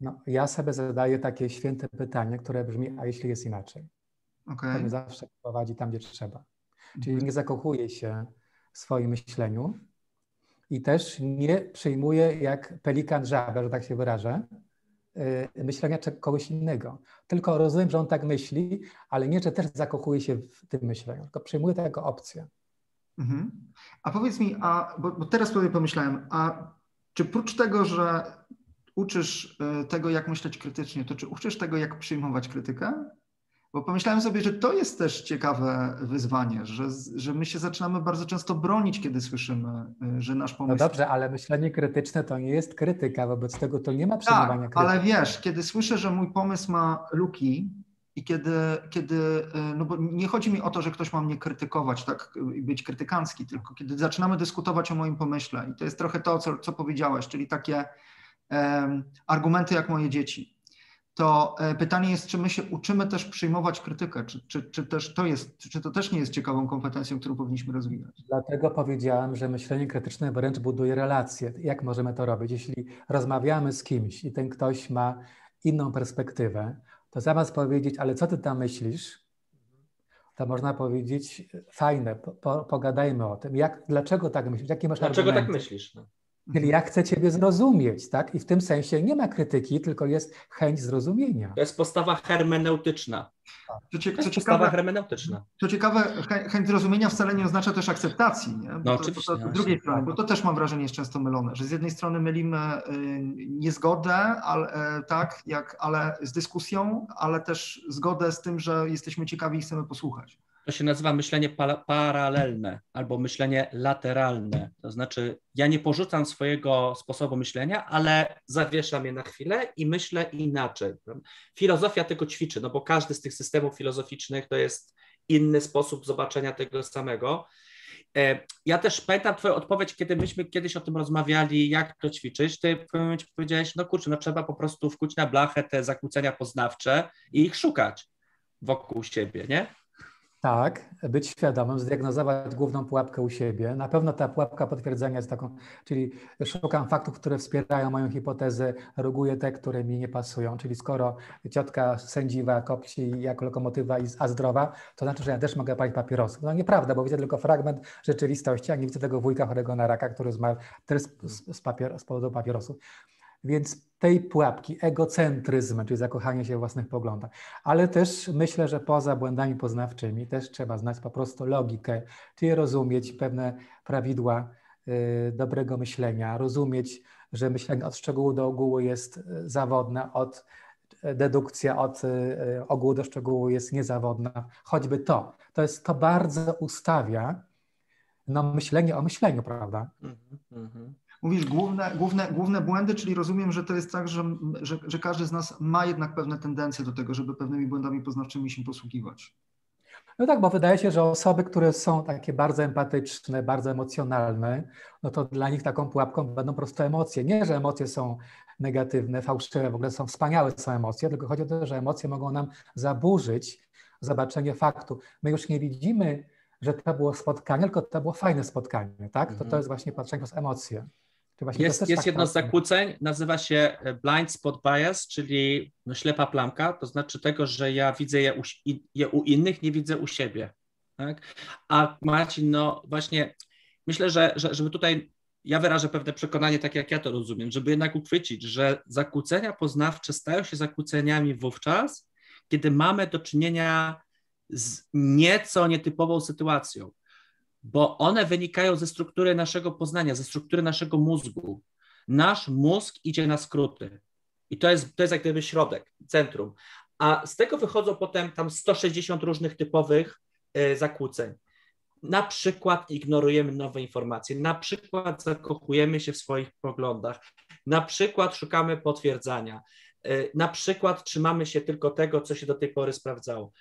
No, ja sobie zadaję takie święte pytanie, które brzmi, a jeśli jest inaczej? Okay. To mnie zawsze prowadzi tam, gdzie trzeba. Czyli nie zakochuje się w swoim myśleniu i też nie przyjmuje jak pelikan żabę, że tak się wyrażę, myślenia kogoś innego. Tylko rozumiem, że on tak myśli, ale nie, że też zakochuje się w tym myśleniu, tylko przyjmuje to jako opcję. Mhm. A powiedz mi, a, bo, bo teraz sobie pomyślałem, a czy prócz tego, że uczysz tego, jak myśleć krytycznie, to czy uczysz tego, jak przyjmować krytykę? Bo pomyślałem sobie, że to jest też ciekawe wyzwanie, że, że my się zaczynamy bardzo często bronić, kiedy słyszymy, że nasz pomysł... No dobrze, ale myślenie krytyczne to nie jest krytyka, wobec tego to nie ma przyjmowania krytyki. Tak, ale wiesz, kiedy słyszę, że mój pomysł ma luki i kiedy, kiedy... No bo nie chodzi mi o to, że ktoś ma mnie krytykować, tak, i być krytykancki, tylko kiedy zaczynamy dyskutować o moim pomyśle i to jest trochę to, co, co powiedziałeś, czyli takie um, argumenty jak moje dzieci. To pytanie jest, czy my się uczymy też przyjmować krytykę, czy, czy, czy, też to jest, czy to też nie jest ciekawą kompetencją, którą powinniśmy rozwijać? Dlatego powiedziałem, że myślenie krytyczne wręcz buduje relacje. Jak możemy to robić? Jeśli rozmawiamy z kimś i ten ktoś ma inną perspektywę, to zamiast powiedzieć, ale co ty tam myślisz, to można powiedzieć, fajne, po, pogadajmy o tym. Jak, dlaczego tak myślisz? Jakie masz argumenty? Dlaczego tak myślisz? No? Czyli ja chcę ciebie zrozumieć, tak? I w tym sensie nie ma krytyki, tylko jest chęć zrozumienia. To jest postawa hermeneutyczna. To, cie, to, to postawa ciekawe, hermeneutyczna. Co ciekawe, chęć zrozumienia wcale nie oznacza też akceptacji, nie? Bo no to, oczywiście. To, to, to drugiej strony, bo to też mam wrażenie jest często mylone, że z jednej strony mylimy y, niezgodę, ale, y, tak, jak, ale z dyskusją, ale też zgodę z tym, że jesteśmy ciekawi i chcemy posłuchać. To się nazywa myślenie pa- paralelne albo myślenie lateralne. To znaczy ja nie porzucam swojego sposobu myślenia, ale zawieszam je na chwilę i myślę inaczej. Filozofia tego ćwiczy, no bo każdy z tych systemów filozoficznych to jest inny sposób zobaczenia tego samego. Ja też pamiętam twoją odpowiedź, kiedy myśmy kiedyś o tym rozmawiali, jak to ćwiczyć. Ty w pewnym momencie powiedziałeś, no kurczę, no trzeba po prostu wkuć na blachę te zakłócenia poznawcze i ich szukać wokół siebie, nie? Tak, być świadomym, zdiagnozować główną pułapkę u siebie. Na pewno ta pułapka potwierdzenia jest taką, czyli szukam faktów, które wspierają moją hipotezę, ruguję te, które mi nie pasują. Czyli skoro ciotka sędziwa kopci jako lokomotywa, a zdrowa, to znaczy, że ja też mogę palić papierosy. No nieprawda, bo widzę tylko fragment rzeczywistości, a nie widzę tego wujka chorego na raka, który zmarł też z, papier, z powodu papierosów. Więc tej pułapki, egocentryzm, czyli zakochanie się w własnych poglądach. Ale też myślę, że poza błędami poznawczymi też trzeba znać po prostu logikę, czyli rozumieć pewne prawidła y, dobrego myślenia, rozumieć, że myślenie od szczegółu do ogółu jest zawodne, od dedukcja od y, ogółu do szczegółu jest niezawodna, choćby to. To jest to bardzo ustawia no, myślenie o myśleniu, prawda? Mm-hmm. Mówisz główne, główne, główne błędy, czyli rozumiem, że to jest tak, że, że, że każdy z nas ma jednak pewne tendencje do tego, żeby pewnymi błędami poznawczymi się posługiwać. No tak, bo wydaje się, że osoby, które są takie bardzo empatyczne, bardzo emocjonalne, no to dla nich taką pułapką będą prosto emocje. Nie, że emocje są negatywne, fałszywe, w ogóle są wspaniałe są emocje, tylko chodzi o to, że emocje mogą nam zaburzyć zobaczenie faktu. My już nie widzimy, że to było spotkanie, tylko to było fajne spotkanie, tak? To, to jest właśnie patrzenie przez emocje. Jest, jest tak jedno z zakłóceń, nazywa się blind spot bias, czyli no ślepa plamka, to znaczy tego, że ja widzę je u, je u innych, nie widzę u siebie. Tak? A Marcin, no właśnie myślę, że, że żeby tutaj ja wyrażę pewne przekonanie, tak jak ja to rozumiem, żeby jednak uchwycić, że zakłócenia poznawcze stają się zakłóceniami wówczas, kiedy mamy do czynienia z nieco nietypową sytuacją, bo one wynikają ze struktury naszego poznania, ze struktury naszego mózgu. Nasz mózg idzie na skróty i to jest, to jest jak gdyby środek, centrum, a z tego wychodzą potem tam sto sześćdziesiąt różnych typowych y, zakłóceń. Na przykład ignorujemy nowe informacje, na przykład zakochujemy się w swoich poglądach, na przykład szukamy potwierdzania, y, na przykład trzymamy się tylko tego, co się do tej pory sprawdzało.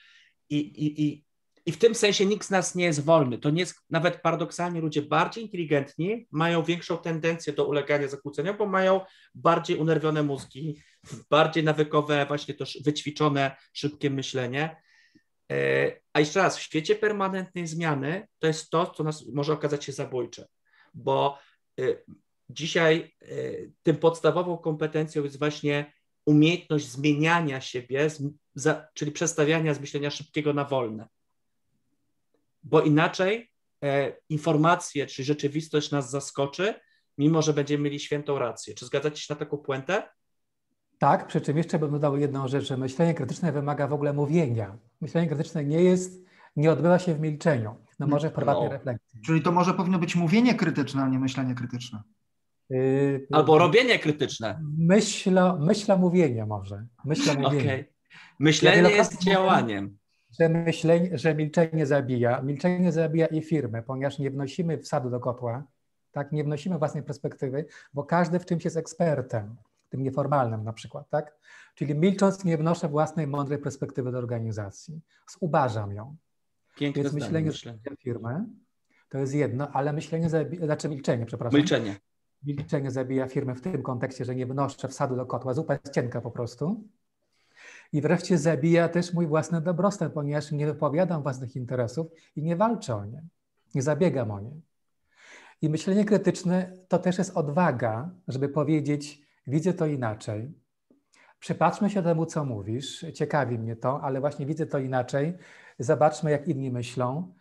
I, i, i, i w tym sensie nikt z nas nie jest wolny. To nie jest, nawet paradoksalnie ludzie bardziej inteligentni mają większą tendencję do ulegania zakłóceniom, bo mają bardziej unerwione mózgi, bardziej nawykowe, właśnie to wyćwiczone, szybkie myślenie. A jeszcze raz, w świecie permanentnej zmiany to jest to, co nas może okazać się zabójcze, bo dzisiaj tym podstawową kompetencją jest właśnie umiejętność zmieniania siebie, za, czyli przestawiania z myślenia szybkiego na wolne. Bo inaczej e, informacje czy rzeczywistość nas zaskoczy, mimo że będziemy mieli świętą rację. Czy zgadzacie się na taką puentę? Tak, przy czym jeszcze bym dodał jedną rzecz, że myślenie krytyczne wymaga w ogóle mówienia. Myślenie krytyczne nie jest, nie odbywa się w milczeniu, no może w prywatnej no. refleksji. Czyli to może powinno być mówienie krytyczne, a nie myślenie krytyczne. Yy, Albo robienie krytyczne. Myśla, myśla mówienie może. Myśla mówienie. Okay. Myślenie ja jest działaniem. Że, myślenie, że milczenie zabija. Milczenie zabija i firmy, ponieważ nie wnosimy wsadu do kotła, tak? Nie wnosimy własnej perspektywy, bo każdy w czymś jest ekspertem, tym nieformalnym na przykład, tak? Czyli milcząc nie wnoszę własnej mądrej perspektywy do organizacji. Zubażam ją. Piękne Więc zdanie, myślenie zabija firmę, to jest jedno, ale myślenie zabija, znaczy milczenie, przepraszam. Milczenie. Milczenie zabija firmę w tym kontekście, że nie wnoszę wsadu do kotła, zupa jest cienka po prostu. I wreszcie zabija też mój własny dobrostan, ponieważ nie wypowiadam własnych interesów i nie walczę o nie, nie zabiegam o nie. I myślenie krytyczne to też jest odwaga, żeby powiedzieć, widzę to inaczej, przypatrzmy się temu, co mówisz, ciekawi mnie to, ale właśnie widzę to inaczej, zobaczmy, jak inni myślą.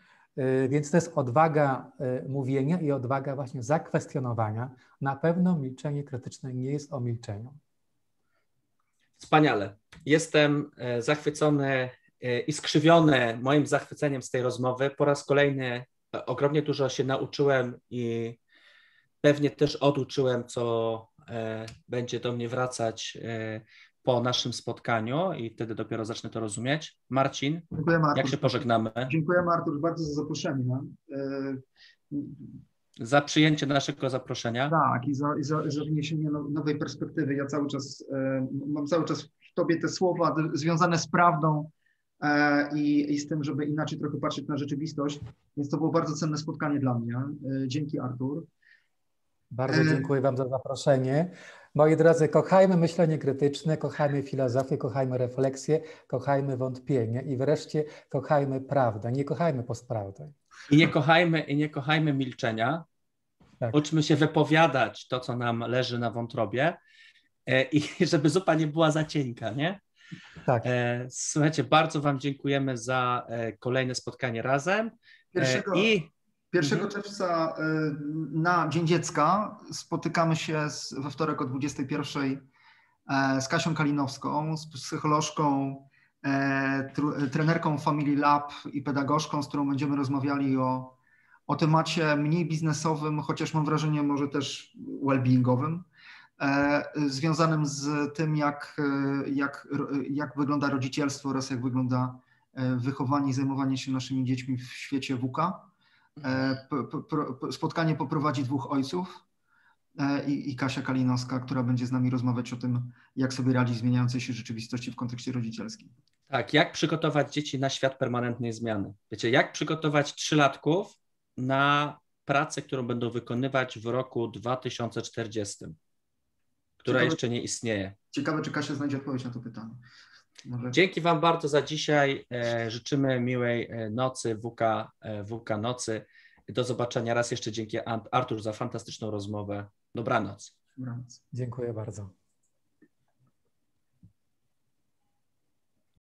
Więc to jest odwaga mówienia i odwaga właśnie zakwestionowania. Na pewno milczenie krytyczne nie jest o milczeniu. Wspaniale. Jestem zachwycony i skrzywiony moim zachwyceniem z tej rozmowy. Po raz kolejny ogromnie dużo się nauczyłem i pewnie też oduczyłem, co będzie do mnie wracać po naszym spotkaniu i wtedy dopiero zacznę to rozumieć. Marcin, dziękuję, jak się pożegnamy? Dziękuję, Artur, bardzo za zaproszenie. Za przyjęcie naszego zaproszenia. Tak, i za, i za, za wniesienie nowej perspektywy. Ja cały czas mam cały czas w tobie te słowa związane z prawdą i, i z tym, żeby inaczej trochę patrzeć na rzeczywistość, więc to było bardzo cenne spotkanie dla mnie. Dzięki, Artur. Bardzo dziękuję wam za zaproszenie. Moi drodzy, kochajmy myślenie krytyczne, kochajmy filozofię, kochajmy refleksję, kochajmy wątpienie i wreszcie kochajmy prawdę, nie kochajmy postprawdy. I nie kochajmy, i nie kochajmy milczenia. Tak. Uczmy się wypowiadać to, co nam leży na wątrobie i żeby zupa nie była za cienka, nie? Tak. Słuchajcie, bardzo wam dziękujemy za kolejne spotkanie razem. Pierwszego... I... pierwszego czerwca na Dzień Dziecka spotykamy się z, we wtorek o dwudziestej pierwszej z Kasią Kalinowską, z psycholożką, tr, trenerką Family Lab i pedagogzką, z którą będziemy rozmawiali o, o temacie mniej biznesowym, chociaż mam wrażenie może też well-beingowym, związanym z tym, jak, jak, jak wygląda rodzicielstwo oraz jak wygląda wychowanie i zajmowanie się naszymi dziećmi w świecie wuka. Spotkanie poprowadzi dwóch ojców i, i Kasia Kalinowska, która będzie z nami rozmawiać o tym, jak sobie radzić w zmieniającej się rzeczywistości w kontekście rodzicielskim. Tak, jak przygotować dzieci na świat permanentnej zmiany. Wiecie, jak przygotować trzylatków na pracę, którą będą wykonywać w roku dwa tysiące czterdziestym, która ciekawe, jeszcze nie istnieje. Ciekawe, czy Kasia znajdzie odpowiedź na to pytanie. Może... Dzięki wam bardzo za dzisiaj. Życzymy miłej nocy, wuka, wuka nocy. Do zobaczenia. Raz jeszcze dzięki, Artur, za fantastyczną rozmowę. Dobranoc. Dobranoc. Dziękuję bardzo.